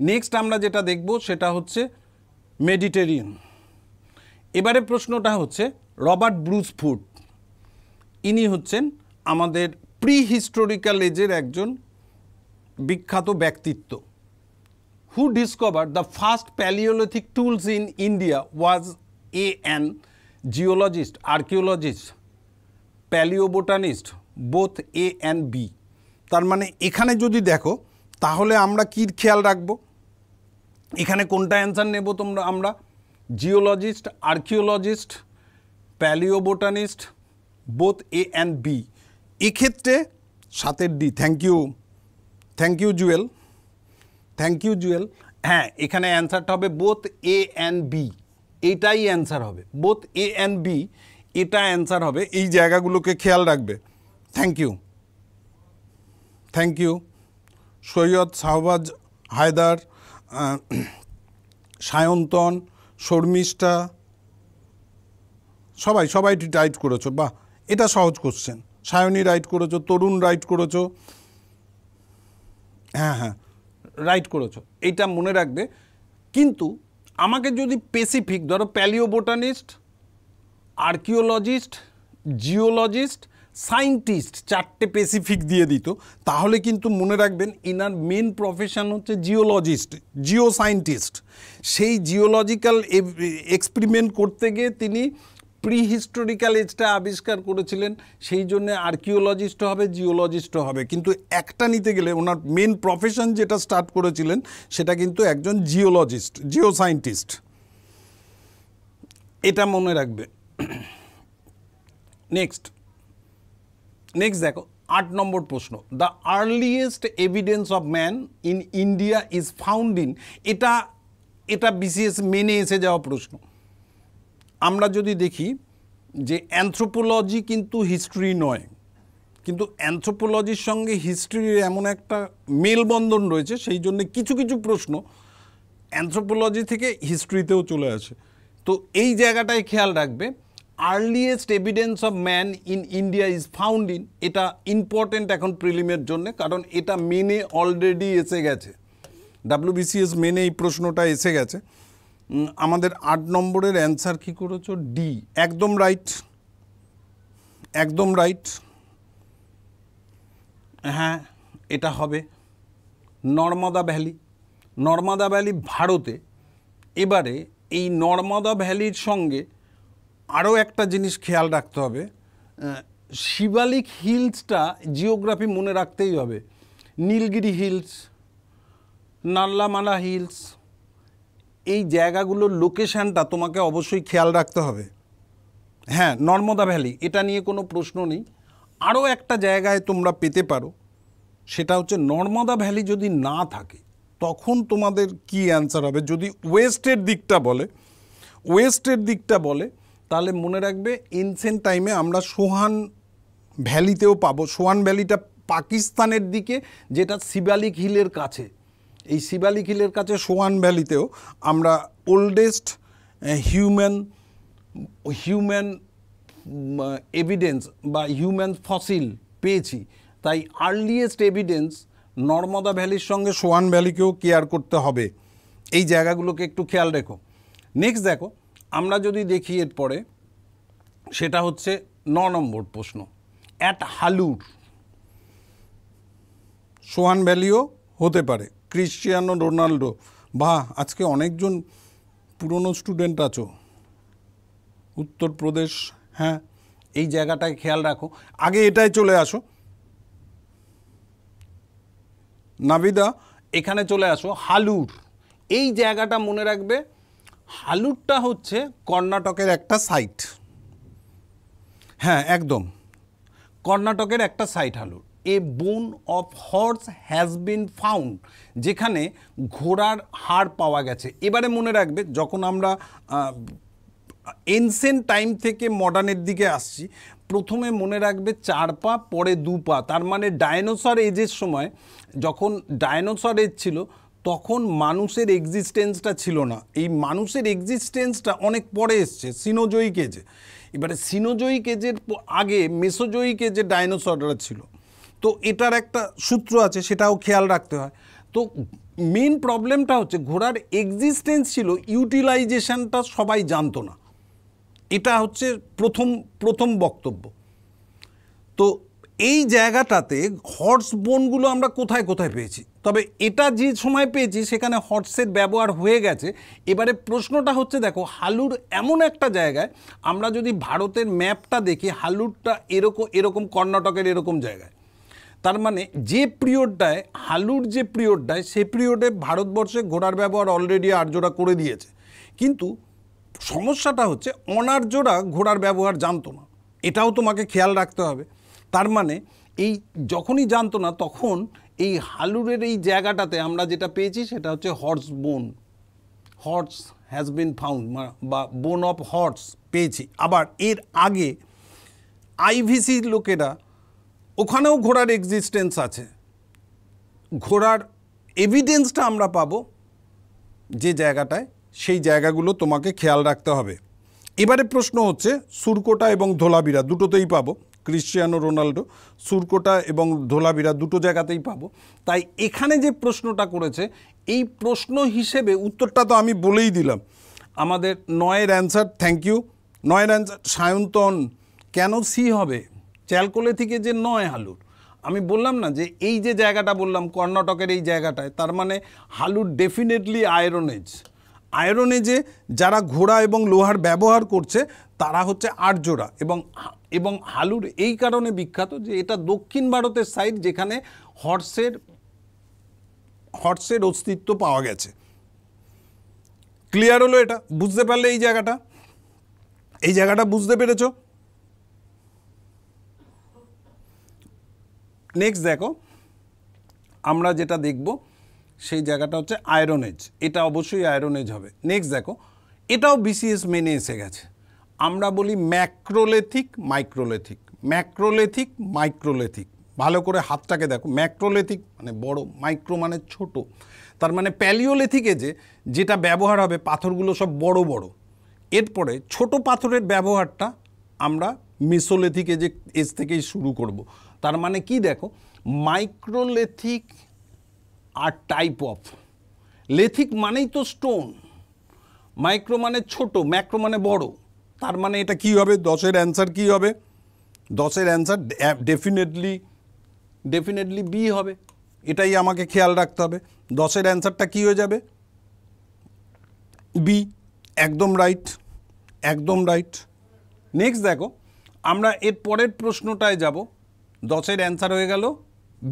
নেক্সট আমরা যেটা দেখব সেটা হচ্ছে মেডিটেরিয়ান এবারে প্রশ্নটা হচ্ছে রবার্ট ব্রুস ফুট ইনি হচ্ছেন আমাদের প্রি হিস্টোরিক্যাল এজের একজন বিখ্যাত ব্যক্তিত্ব who discover the first paleolithic tools in India was a an geologist archaeologist paleobotanist both A and B তার মানে এখানে যদি দেখো তাহলে আমরা কি খেয়াল রাখব এখানে কোনটা অ্যান্সার নেব তোমরা আমরা geologist archaeologist paleobotanist both A and B এক্ষেত্রে 7 এর ডি থ্যাংক ইউ জুয়েল হ্যাঁ এখানে অ্যান্সারটা হবে বোথ এ অ্যান্ড বি এটাই অ্যান্সার হবে বোথ এ অ্যান্ড বি এটা অ্যান্সার হবে এই জায়গাগুলোকে খেয়াল রাখবে থ্যাংক ইউ সৈয়দ শাহবাজ হায়দার সায়ন্তন শর্মিষ্ঠা সবাই রাইট করেছো বাহ এটা সহজ কোশ্চেন সায়নী রাইট করেছো তরুণ রাইট করেছো হ্যাঁ রাইট করেছো এটা মনে রাখবে কিন্তু আমাকে যদি স্পেসিফিক ধরো প্যালিওবোটানিস্ট আর্কিওলজিস্ট জিওলজিস্ট সায়েন্টিস্ট চারটে স্পেসিফিক দিয়ে দিত তাহলে কিন্তু মনে রাখবেন ইনার মেন প্রফেশন হচ্ছে জিওলজিস্ট জিও সায়েন্টিস্ট সেই জিওলজিক্যাল এক্সপেরিমেন্ট করতে গিয়ে তিনি প্রি হিস্টোরিক্যাল এজটা আবিষ্কার করেছিলেন সেই জন্য আর্কিওলজিস্টও হবে জিওলজিস্টও হবে কিন্তু একটা নিতে গেলে ওনার মেন প্রফেশন যেটা স্টার্ট করেছিলেন সেটা কিন্তু একজন জিওলজিস্ট জিও সায়েন্টিস্ট এটা মনে রাখবে। নেক্সট নেক্সট দেখো 8 নম্বর প্রশ্ন, the earliest evidence of man in India is found in, এটা এটা বিসিএস মেনে এসে যাওয়া প্রশ্ন। আমরা যদি দেখি যে অ্যানথ্রোপোলজি কিন্তু হিস্ট্রি নয়, কিন্তু অ্যানথ্রোপোলজির সঙ্গে হিস্ট্রির এমন একটা মেলবন্ধন রয়েছে, সেই জন্য কিছু কিছু প্রশ্ন অ্যানথ্রোপোলজি থেকে হিস্ট্রিতেও চলে আসে। তো এই জায়গাটায় খেয়াল রাখবে, earliest evidence of man in India is found in, এটা ইম্পর্টেন্ট এখন প্রিলিমের জন্য, কারণ এটা মেনে অলরেডি এসে গেছে, WBCS মেনে এই প্রশ্নটা এসে গেছে। আমাদের 8 নম্বরের অ্যান্সার কী করেছো? ডি, একদম রাইট, একদম রাইট। হ্যাঁ, এটা হবে নর্মদা ভ্যালি। নর্মদা ভ্যালি ভারতে। এবারে এই নর্মদা ভ্যালির সঙ্গে আরও একটা জিনিস খেয়াল রাখতে হবে, শিবালিক হিলসটা জিওগ্রাফি মনে রাখতেই হবে, নীলগিরি হিলস, নাল্লামালা হিলস, এই জায়গাগুলোর লোকেশানটা তোমাকে অবশ্যই খেয়াল রাখতে হবে। হ্যাঁ, নর্মদা ভ্যালি, এটা নিয়ে কোনো প্রশ্ন নেই। আরও একটা জায়গায় তোমরা পেতে পারো, সেটা হচ্ছে নর্মদা ভ্যালি যদি না থাকে তখন তোমাদের কি অ্যান্সার হবে? যদি ওয়েস্টের দিকটা বলে, ওয়েস্টের দিকটা বলে, তাহলে মনে রাখবে এনসেন্ট টাইমে আমরা সোহান ভ্যালিতেও পাবো। সোহান ভ্যালিটা পাকিস্তানের দিকে, যেটা শিবালিক হিলের কাছে, এই শিবালিক হিলের কাছে সোহান ভ্যালিতেও আমরা ওল্ডেস্ট হিউম্যান এভিডেন্স বা হিউম্যান ফসিল পেয়েছি। তাই আর্লিয়েস্ট এভিডেন্স নর্মদা ভ্যালির সঙ্গে সোহান ভ্যালিকেও কেয়ার করতে হবে, এই জায়গাগুলোকে একটু খেয়াল রেখো। নেক্সট দেখো, আমরা যদি দেখি এরপরে, সেটা হচ্ছে 9 নম্বর প্রশ্ন, অ্যাট হালুর, সোহান ভ্যালিও হতে পারে। ক্রিশ্চিয়ানো রোনাল্ডো, বা আজকে অনেকজন পুরনো স্টুডেন্ট আছো, উত্তরপ্রদেশ। হ্যাঁ, এই জায়গাটায় খেয়াল রাখো, আগে এটাই চলে আসো। নাবিদা, এখানে চলে আসো। হালুর, এই জায়গাটা মনে রাখবে, হালুরটা হচ্ছে কর্ণাটকের একটা সাইট। হ্যাঁ, একদম, কর্ণাটকের একটা site Hallur. A bone of horse has been found, যেখানে ঘোড়ার হাড় পাওয়া গেছে। এবারে মনে রাখবে, যখন আমরা এনসেন্ট টাইম থেকে মডার্নের দিকে আসছি, প্রথমে মনে রাখবে 4 পা, পরে 2 পা, তার মানে ডায়নোসর এজের সময়, যখন ডায়নোসর এজ ছিল তখন মানুষের এক্সিস্টেন্সটা ছিল না। এই মানুষের এক্সিস্টেন্সটা অনেক পরে এসছে, সিনোজোয়িক এজে। এবারে সিনোজোয়িক এজের আগে মেসোজোয়িক এজে ডায়নোসররা ছিল। তো এটার একটা সূত্র আছে, সেটাও খেয়াল রাখতে হয়। তো মেন প্রবলেমটা হচ্ছে ঘোড়ার এক্সিস্টেন্স ছিল, ইউটিলাইজেশনটা সবাই জানতো না। এটা হচ্ছে প্রথম বক্তব্য। তো এই জায়গাটাতে হর্স বোনগুলো আমরা কোথায় কোথায় পেয়েছি, তবে এটা যে সময় পেয়েছি সেখানে হর্সের ব্যবহার হয়ে গেছে। এবারে প্রশ্নটা হচ্ছে, দেখো হালুর এমন একটা জায়গায়, আমরা যদি ভারতের ম্যাপটা দেখি, হালুরটা এরকম কর্ণাটকের এরকম জায়গায়। তার মানে যে পিরিয়ডটায় হালুর, যে পিরিয়ডটায়, সে পিরিয়ডে ভারতবর্ষে ঘোড়ার ব্যবহার অলরেডি আর্যরা করে দিয়েছে, কিন্তু সমস্যাটা হচ্ছে অনার্যরা ঘোড়ার ব্যবহার জানতো না। এটাও তোমাকে খেয়াল রাখতে হবে। তার মানে এই যখনই জানতো না, তখন এই হালুরের এই জায়গাটাতে আমরা যেটা পেয়েছি সেটা হচ্ছে হর্স বোন, হর্স হ্যাজ বিন ফাউন্ড বা বোন অফ হর্স পেয়েছি। আবার এর আগে আইভিসির লোকেরা, ওখানেও ঘোড়ার এক্সিস্টেন্স আছে, ঘোড়ার এভিডেন্সটা আমরা পাবো যে জায়গাটায়, সেই জায়গাগুলো তোমাকে খেয়াল রাখতে হবে। এবারে প্রশ্ন হচ্ছে সুরকোটা এবং ধোলাবিরা, দুটোতেই পাবো। ক্রিশ্চিয়ানো রোনাল্ডো, সুরকোটা এবং ধোলাবিরা দুটো জায়গাতেই পাবো। তাই এখানে যে প্রশ্নটা করেছে, এই প্রশ্ন হিসেবে উত্তরটা তো আমি বলেই দিলাম। আমাদের 9-এর অ্যান্সার, থ্যাংক ইউ। 9-এর অ্যান্সার সায়ন্তন, কেন সি হবে? চ্যালকোলে থেকে যে 9 হালুর, আমি বললাম না যে এই যে জায়গাটা বললাম কর্ণাটকের এই জায়গাটায়, তার মানে হালুর ডেফিনেটলি আয়রন এজে যারা ঘোড়া এবং লোহার ব্যবহার করছে তারা হচ্ছে আর্যরা। এবং হালুর এই কারণে বিখ্যাত যে এটা দক্ষিণ ভারতের সাইড, যেখানে হর্সের অস্তিত্ব পাওয়া গেছে। ক্লিয়ার হলো, এটা বুঝতে পারলে এই জায়গাটা। এই জায়গাটা বুঝতে পেরেছো? নেক্সট দেখো আমরা যেটা দেখব সেই জায়গাটা হচ্ছে আয়রন এজ, এটা অবশ্যই আয়রন এজ হবে। নেক্সট দেখো এটাও বিসিএস মেনে এসে গেছে। আমরা বলি ম্যাক্রোলেথিক মাইক্রোলেথিক, ম্যাক্রোলেথিক মাইক্রোলেথিক, ভালো করে হাতটাকে দেখো, ম্যাক্রোলেথিক মানে বড়, মাইক্রো মানে ছোট, তার মানে প্যালিওলেথিক এজে যেটা ব্যবহার হবে পাথরগুলো সব বড় বড়, এরপরে ছোট পাথরের ব্যবহারটা আমরা মেসোলেথিক এজে এজ থেকেই শুরু করব। তার মানে কি দেখো মাইক্রোলেথিক আর টাইপ অফ, লেথিক মানেই তো স্টোন, মাইক্রো মানে ছোট, ম্যাক্রো মানে বড়, তার মানে এটা কি হবে? 10-এর অ্যান্সার কি হবে? 10-এর অ্যান্সার ডেফিনেটলি বি হবে, এটাই আমাকে খেয়াল রাখতে হবে। 10-এর অ্যান্সারটা কি হয়ে যাবে? বি, একদম রাইট, একদম রাইট। নেক্সট দেখো আমরা এর পরের প্রশ্নটায় যাব, 10-এর অ্যান্সার হয়ে গেল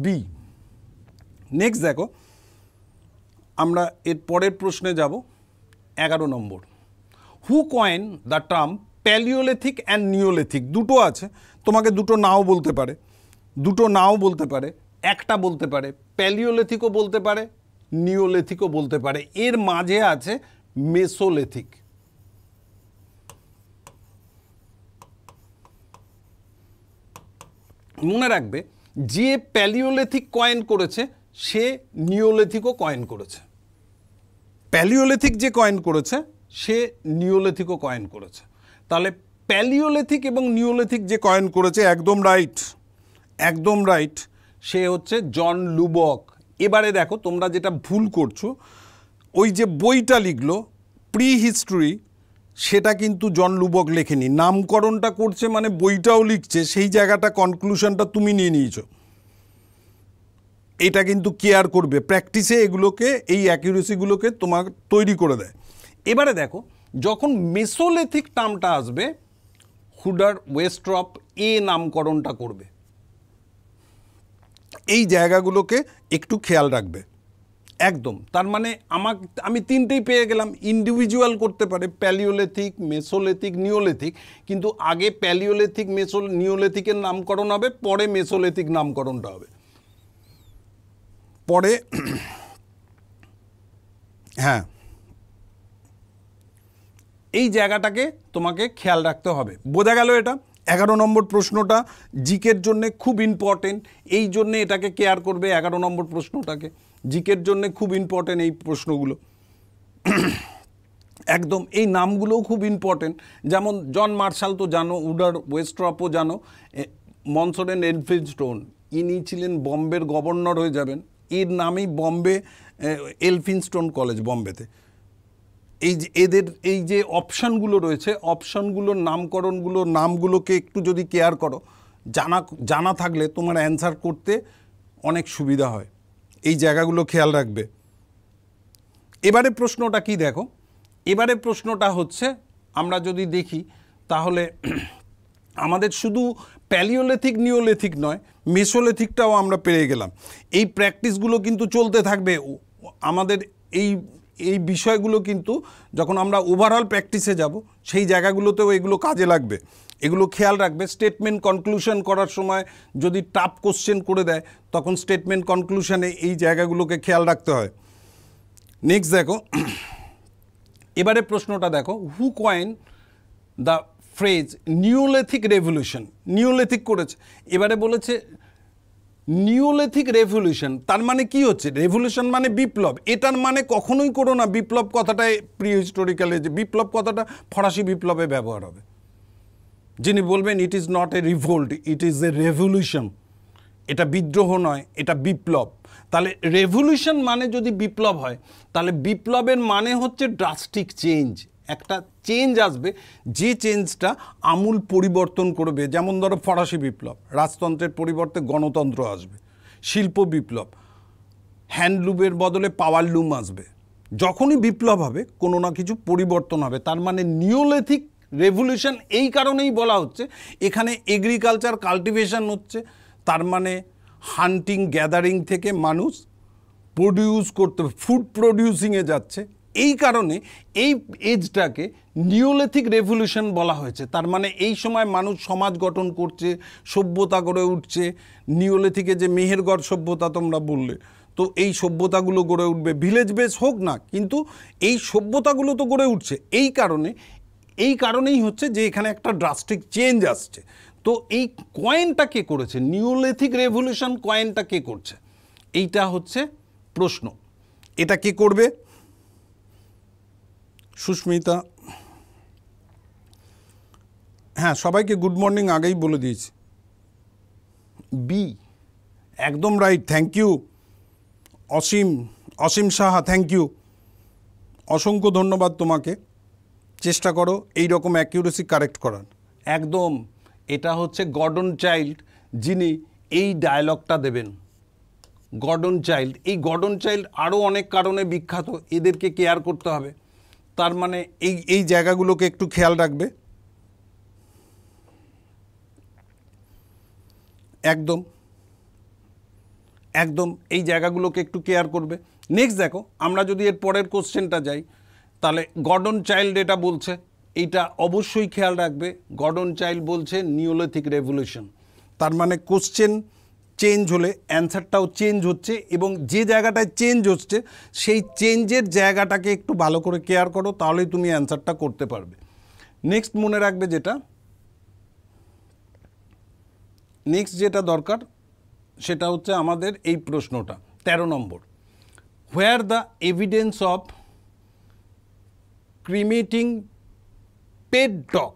বি। নেক্সট দেখো আমরা এর পরের প্রশ্নে যাব, 11 নম্বর, who coin the term paleolithic and neolithic? দুটো আছে, তোমাকে দুটো নাও বলতে পারে, একটা বলতে পারে, প্যালিওলেথিকও বলতে পারে নিওলেথিকও বলতে পারে, এর মাঝে আছে মেসোলেথিক। মনে রাখবে যে প্যালিওলেথিক কয়েন করেছে সে নিওলেথিকও কয়েন করেছে, প্যালিওলেথিক যে কয়েন করেছে সে নিওলেথিকও কয়েন করেছে, তাহলে প্যালিওলেথিক এবং নিওলেথিক যে কয়েন করেছে, একদম রাইট, একদম রাইট, সে হচ্ছে জন লুবক। এবারে দেখো তোমরা যেটা ভুল করছো, ওই যে বইটা লিখলো প্রি হিস্ট্রি, সেটা কিন্তু জন লুবক লেখেনি, নামকরণটা করছে মানে বইটাও লিখছে, সেই জায়গাটা কনক্লুশনটা তুমি নিয়ে নিয়েছো, এটা কিন্তু কেয়ার করবে, প্র্যাকটিসে এগুলোকে এই অ্যাকিউরেসিগুলোকে তোমার তৈরি করে দেয়। এবারে দেখো যখন মেসোলেথিক টার্মটা আসবে হুডার ওয়েস্ট্রপ এ নামকরণটা করবে, এই জায়গাগুলোকে একটু খেয়াল রাখবে একদম। তার মানে আমি তিনটেই পেয়ে গেলাম, ইন্ডিভিজুয়াল করতে পারে প্যালিওলেথিক মেসোলেথিক নিওলেথিক, কিন্তু আগে প্যালিওলেথিক নিওলেথিকের নামকরণ হবে, পরে মেসোলেথিক নামকরণটা হবে, পরে হ্যাঁ, এই জায়গাটাকে তোমাকে খেয়াল রাখতে হবে। বোঝা গেল? এটা 11 নম্বর প্রশ্নটা জিকের জন্যে খুব ইম্পর্টেন্ট, এই জন্যে এটাকে কেয়ার করবে, 11 নম্বর প্রশ্নটাকে জিকের জন্যে খুব ইম্পর্টেন্ট এই প্রশ্নগুলো একদম, এই নামগুলোও খুব ইম্পর্টেন্ট, যেমন জন মার্শাল তো জানো, উডার ওয়েস্ট্রপও জানো, মনসরেন এলফিনস্টোন, ইনি ছিলেন বম্বের গভর্নর হয়ে যাবেন, এর নামেই বম্বে এলফিনস্টোন কলেজ বম্বেতে। এই যে এদের এই যে অপশানগুলো রয়েছে, অপশানগুলোর নামকরণগুলোর নামগুলোকে একটু যদি কেয়ার করো, জানা থাকলে তোমার অ্যান্সার করতে অনেক সুবিধা হয়, এই জায়গাগুলো খেয়াল রাখবে। এবারে প্রশ্নটা কি দেখো, এবারে প্রশ্নটা হচ্ছে আমরা যদি দেখি তাহলে আমাদের শুধু প্যালিওলেথিক নিওলেথিক নয় মেসোলেথিকটাও আমরা পেয়ে গেলাম, এই প্র্যাকটিসগুলো কিন্তু চলতে থাকবে আমাদের, এই বিষয়গুলো কিন্তু যখন আমরা ওভারঅল প্র্যাকটিসে যাব সেই জায়গাগুলোতেও এগুলো কাজে লাগবে, এগুলো খেয়াল রাখবে। স্টেটমেন্ট কনক্লুশন করার সময় যদি টাফ কোশ্চেন করে দেয় তখন স্টেটমেন্ট কনক্লুশনে এই জায়গাগুলোকে খেয়াল রাখতে হয়। নেক্সট দেখো এবারে প্রশ্নটা দেখো, who coin the phrase neolithic revolution? Neolithic করেছে, এবারে বলেছে নিওলেথিক রেভলিউশন, তার মানে কি হচ্ছে? রেভলিউশন মানে বিপ্লব, এটার মানে কখনোই করো না, বিপ্লব কথাটায় প্রিহিস্টোরিক্যালে যে বিপ্লব কথাটা ফরাসি বিপ্লবে ব্যবহার হবে, যিনি বলবেন it is not a revolt it is a revolution, এটা বিদ্রোহ নয় এটা বিপ্লব। তাহলে রেভলিউশন মানে যদি বিপ্লব হয় তাহলে বিপ্লবের মানে হচ্ছে ড্রাস্টিক চেঞ্জ, একটা চেঞ্জ আসবে যে চেঞ্জটা আমূল পরিবর্তন করবে, যেমন ধরো ফরাসি বিপ্লব, রাজতন্ত্রের পরিবর্তে গণতন্ত্র আসবে, শিল্প বিপ্লব, হ্যান্ডলুমের বদলে পাওয়ার লুম আসবে, যখনই বিপ্লব হবে কোনো না কিছু পরিবর্তন হবে। তার মানে নিওলেথিক রেভলিউশন এই কারণেই বলা হচ্ছে, এখানে এগ্রিকালচার কাল্টিভেশন হচ্ছে, তার মানে হান্টিং গ্যাদারিং থেকে মানুষ প্রডিউস করতে ফুড প্রডিউসিংয়ে যাচ্ছে, এই কারণে এই এজটাকে নিওলিথিক রেভলিউশন বলা হয়েছে। তার মানে এই সময় মানুষ সমাজ গঠন করছে, সভ্যতা গড়ে উঠছে। নিওলিথিকে যে মেহেরগড় সভ্যতা তোমরা বললে, তো এই সভ্যতাগুলো গড়ে উঠবে, ভিলেজ বেস হোক না, কিন্তু এই সভ্যতাগুলো তো গড়ে উঠছে। এই কারণেই হচ্ছে যে এখানে একটা ড্রাস্টিক চেঞ্জ আসছে। তো এই কয়েনটা কে করেছে, নিওলিথিক রেভলিউশন কয়েনটা কে করছে, এইটা হচ্ছে প্রশ্ন। এটা কে করবে? সুস্মিতা, হ্যাঁ সবাইকে গুড মর্নিং আগেই বলে দিয়েছি। বি, একদম right, thank you. Asim Saha, thank you, অসংখ্য ধন্যবাদ তোমাকে। চেষ্টা করো এই রকম অ্যাকিউরেসি কারেক্ট করার। একদম, এটা হচ্ছে গর্ডন চাইল্ড যিনি এই ডায়ালগটা দেবেন। গর্ডন চাইল্ড, এই গর্ডন চাইল্ড আরও অনেক কারণে বিখ্যাত, এদেরকে কেয়ার করতে হবে। তার মানে এই জায়গাগুলোকে একটু খেয়াল রাখবে। একদম একদম এই জায়গাগুলোকে একটু কেয়ার করবে। নেক্সট দেখো, আমরা যদি এর পরের কোশ্চেনটা যাই, তাহলে গর্ডন চাইল্ড এটা বলছে, এইটা অবশ্যই খেয়াল রাখবে। গর্ডন চাইল্ড বলছে নিওলিথিক রেভলিউশন, তার মানে কোশ্চেন চেঞ্জ হলে অ্যান্সারটাও চেঞ্জ হচ্ছে, এবং যে জায়গাটায় চেঞ্জ হচ্ছে সেই চেঞ্জের জায়গাটাকে একটু ভালো করে কেয়ার করো, তাহলেই তুমি অ্যান্সারটা করতে পারবে। নেক্সট মনে রাখবে, যেটা দরকার সেটা হচ্ছে আমাদের এই প্রশ্নটা 13 নম্বর, where the evidence of cremating pet dog,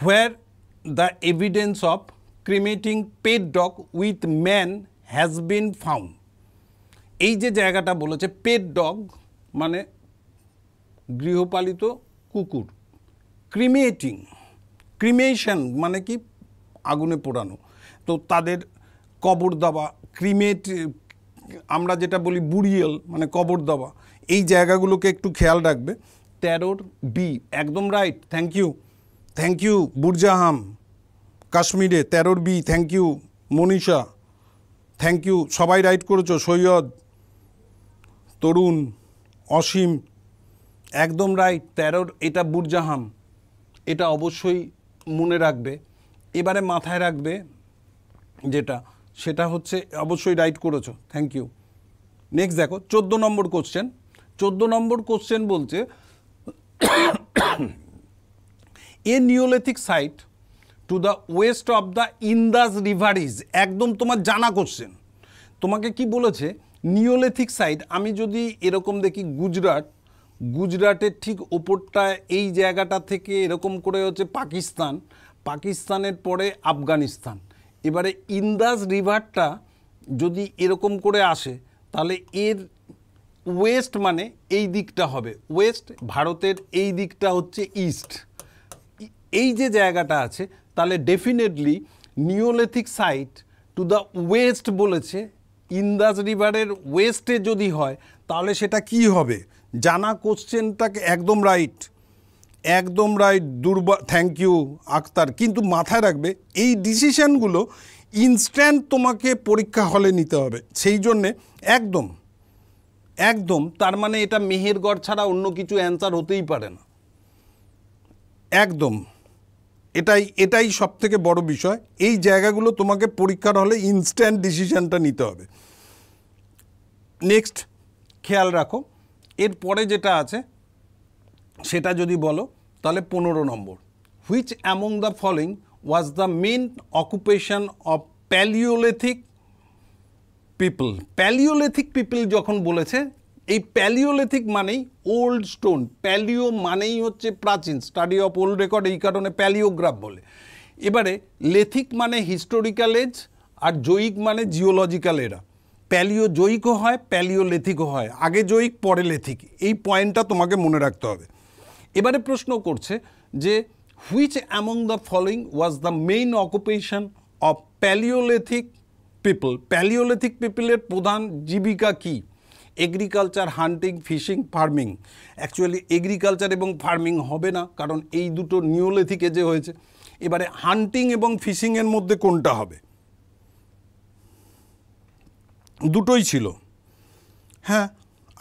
where the evidence of cremating pet dog with man has been found. এই যে জায়গাটা বলেছে, পেট ডগ মানে গৃহপালিত কুকুর, ক্রিমেটিং, ক্রিমেশন মানে কি আগুনে পোড়ানো, তো তাদের কবর দেওয়া, ক্রিমেট আমরা যেটা বলি বুরিয়াল মানে কবর দেওয়া, এই জায়গাগুলোকে একটু খেয়াল রাখবে। 13 বি, একদম right, thank you, thank you Burzahom কাশ্মীরে, 13 B, thank you Manisha, thank you, সবাই রাইট করেছো। সৈয়দ, তরুণ, অসীম, একদম রাইট, 13 এটা বুরজাহাম, এটা অবশ্যই মনে রাখবে। এবারে মাথায় রাখবে সেটা হচ্ছে অবশ্যই রাইট করেছো, থ্যাংক ইউ। নেক্সট দেখো 14 নম্বর কোশ্চেন। 14 নম্বর কোশ্চেন বলছে, a neolithic site to the west of the Indus river is, একদম তোমার জানা কোশ্চেন। তোমাকে কি বলেছে, নিওলিথিক সাইট, আমি যদি এরকম দেখি গুজরাটের ঠিক ওপরটায় এই জায়গাটা থেকে এরকম করে হচ্ছে পাকিস্তান, পাকিস্তানের পরে আফগানিস্তান। এবারে ইন্দাস রিভারটা যদি এরকম করে আসে, তাহলে এর ওয়েস্ট মানে এই দিকটা হবে ওয়েস্ট, ভারতের এই দিকটা হচ্ছে ইস্ট, এই যে জায়গাটা আছে, তাহলে definitely neolithic site to the west বলেছে, ইন্দাস রিভারের ওয়েস্টে যদি হয় তাহলে সেটা কি হবে, জানা কোশ্চেনটাকে। একদম রাইট, একদম right Durba, thank you Akter. কিন্তু মাথায় রাখবে এই ডিসিশানগুলো ইনস্ট্যান্ট তোমাকে পরীক্ষা হলে নিতে হবে, সেই জন্যে একদম একদম, তার মানে এটা মেহেরগড় ছাড়া অন্য কিছু অ্যান্সার হতেই পারে না। একদম, এটাই সব থেকে বড় বিষয়, এই জায়গাগুলো তোমাকে পরীক্ষার হলে ইনস্ট্যান্ট ডিসিশানটা নিতে হবে। নেক্সট খেয়াল রাখো, এরপরে যেটা আছে সেটা যদি বলো, তাহলে 15 number, which among the following was the main occupation of paleolithic people. Paleolithic people যখন বলেছে, এই প্যালিওলিথিক মানেই ওল্ড স্টোন, প্যালিও মানেই হচ্ছে প্রাচীন, স্টাডি অফ ওল্ড রেকর্ড, এই কারণে প্যালিওগ্রাফ বলে। এবারে লিথিক মানে হিস্টোরিক্যাল এজ, আর জৈক মানে জিওলজিক্যাল এরা। প্যালিও জৈকও হয়, প্যালিওলিথিকও হয়, আগে জৈক পরে লিথিক, এই পয়েন্টটা তোমাকে মনে রাখতে হবে। এবারে প্রশ্ন করছে যে which among the following was the main occupation of paleolithic people. Paleolithic পিপলের প্রধান জীবিকা কি, agriculture, hunting, fishing, farming. Actually agriculture এবং ফার্মিং হবে না, কারণ এই দুটো নিওলিথিক এজে হয়েছে। এবারে হান্টিং এবং ফিশিংয়ের মধ্যে কোনটা হবে, দুটোই ছিল, হ্যাঁ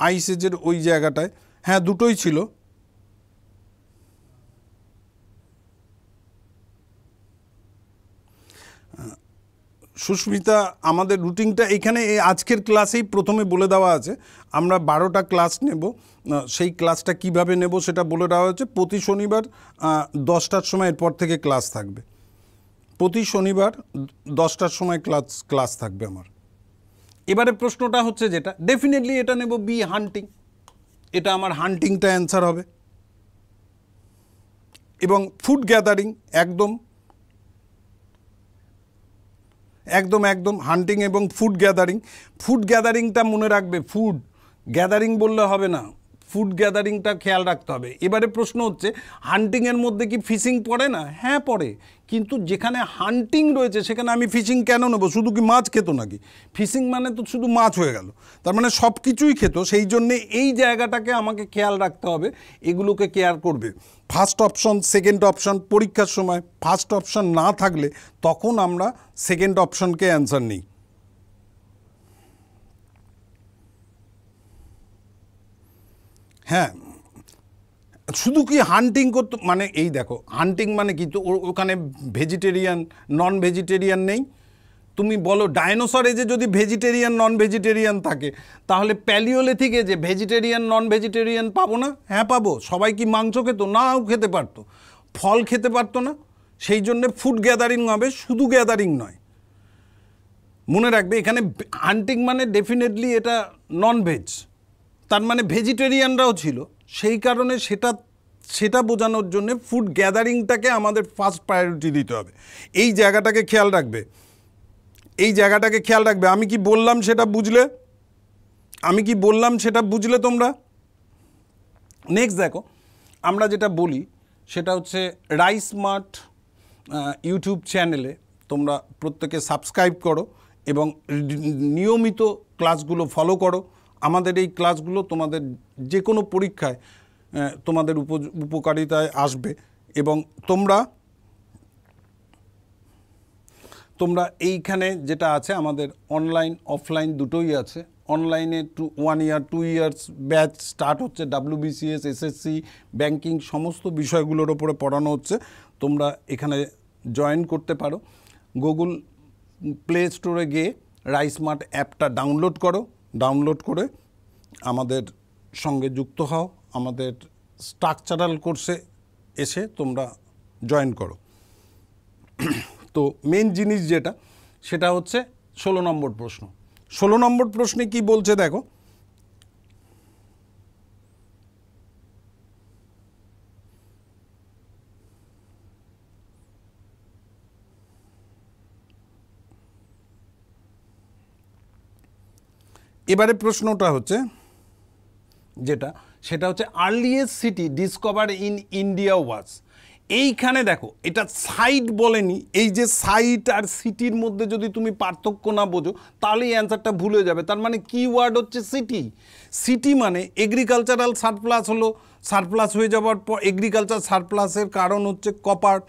আইসেজের ওই জায়গাটায়, হ্যাঁ দুটোই ছিল। সুস্মিতা, আমাদের রুটিনটা এখানে আজকের ক্লাসেই প্রথমে বলে দেওয়া আছে, আমরা 12টা ক্লাস নেব, সেই ক্লাসটা কিভাবে নেব সেটা বলে দেওয়া হচ্ছে। প্রতি শনিবার 10টার সময় এরপর থেকে ক্লাস থাকবে, প্রতি শনিবার 10টার সময় ক্লাস থাকবে আমার। এবারে প্রশ্নটা হচ্ছে যেটা, ডেফিনেটলি এটা নেব বি হান্টিং, এটা আমার হান্টিংটা অ্যান্সার হবে, এবং ফুড গ্যাদারিং একদম একদম একদম হান্টিং এবং ফুড গ্যাদারিং। ফুড গ্যাদারিংটা মনে রাখবে, ফুড গ্যাদারিং বললে হবে না, ফুড গ্যাদারিংটা খেয়াল রাখতে হবে। এবারে প্রশ্ন হচ্ছে হান্টিংয়ের মধ্যে কি ফিশিং পড়ে না? হ্যাঁ পড়ে, কিন্তু যেখানে হান্টিং রয়েছে সেখানে আমি ফিশিং কেন নেবো? শুধু কি মাছ খেত নাকি? ফিশিং মানে তো শুধু মাছ হয়ে গেল, তার মানে সব কিছুই খেত। সেই জন্যে এই জায়গাটাকে আমাকে খেয়াল রাখতে হবে, এগুলোকে কেয়ার করবে। ফার্স্ট অপশন সেকেন্ড অপশন পরীক্ষার সময় ফার্স্ট অপশন না থাকলে তখন আমরা সেকেন্ড অপশনকে অ্যান্সার নিই। হ্যাঁ, শুধু কি হান্টিং করতো মানে, এই দেখো হান্টিং মানে কি, তো ওখানে ভেজিটেরিয়ান নন ভেজিটেরিয়ান নেই? তুমি বলো ডাইনোসর এজে যদি ভেজিটেরিয়ান নন ভেজিটেরিয়ান থাকে, তাহলে প্যালিওলিথিক এজে ভেজিটেরিয়ান নন ভেজিটেরিয়ান পাবো না? হ্যাঁ পাবো। সবাই কি মাংস খেতো? নাও খেতে পারতো, ফল খেতে পারতো না। সেই জন্যে ফুড গ্যাদারিং হবে, শুধু গ্যাদারিং নয়। মনে রাখবে এখানে হান্টিং মানে ডেফিনেটলি এটা নন ভেজ, তার মানে ভেজিটেরিয়ানরাও ছিল। সেই কারণে সেটা বোঝানোর জন্য ফুড গ্যাদারিংটাকে আমাদের ফার্স্ট প্রায়োরিটি দিতে হবে। এই জায়গাটাকে খেয়াল রাখবে, এই জায়গাটাকে খেয়াল রাখবে। আমি কি বললাম সেটা বুঝলে? আমি কি বললাম সেটা বুঝলে তোমরা? নেক্সট দেখো, আমরা যেটা বলি সেটা হচ্ছে রাইস স্মার্ট ইউটিউব চ্যানেলে তোমরা প্রত্যেকে সাবস্ক্রাইব করো এবং নিয়মিত ক্লাসগুলো ফলো করো। আমাদের এই ক্লাসগুলো তোমাদের যে কোনো পরীক্ষায় তোমাদের উপকারিতায় আসবে, এবং তোমরা এইখানে যেটা আছে আমাদের অনলাইন অফলাইন দুটোই আছে। অনলাইনে 1 ইয়ার 2 ইয়ার্স ব্যাচ স্টার্ট হচ্ছে, WBCS SSC ব্যাংকিং সমস্ত বিষয়গুলোর ওপরে পড়ানো হচ্ছে, তোমরা এখানে জয়েন করতে পারো। গুগল প্লে স্টোরে গিয়ে রাইস স্মার্ট অ্যাপটা ডাউনলোড করো, ডাউনলোড করে আমাদের সঙ্গে যুক্ত হও, আমাদের স্ট্রাকচারাল কোর্সে এসে তোমরা জয়েন করো। তো মেন জিনিস যেটা সেটা হচ্ছে 16 নম্বর প্রশ্ন। 16 নম্বর প্রশ্নে কি বলছে দেখো, এবারে প্রশ্নটা হচ্ছে যেটা সেটা হচ্ছে earliest city discover in India was. এইখানে দেখো এটা সাইট বলেনি, এই যে সাইট আর সিটির মধ্যে যদি তুমি পার্থক্য না বোঝো তাহলে এই অ্যান্সারটা ভুল হয়ে যাবে। তার মানে কিওয়ার্ড হচ্ছে সিটি। সিটি মানে এগ্রিকালচারাল সারপ্লাস হলো, সারপ্লাস হয়ে যাওয়ার পর এগ্রিকালচার সারপ্লাসের কারণ হচ্ছে কপার,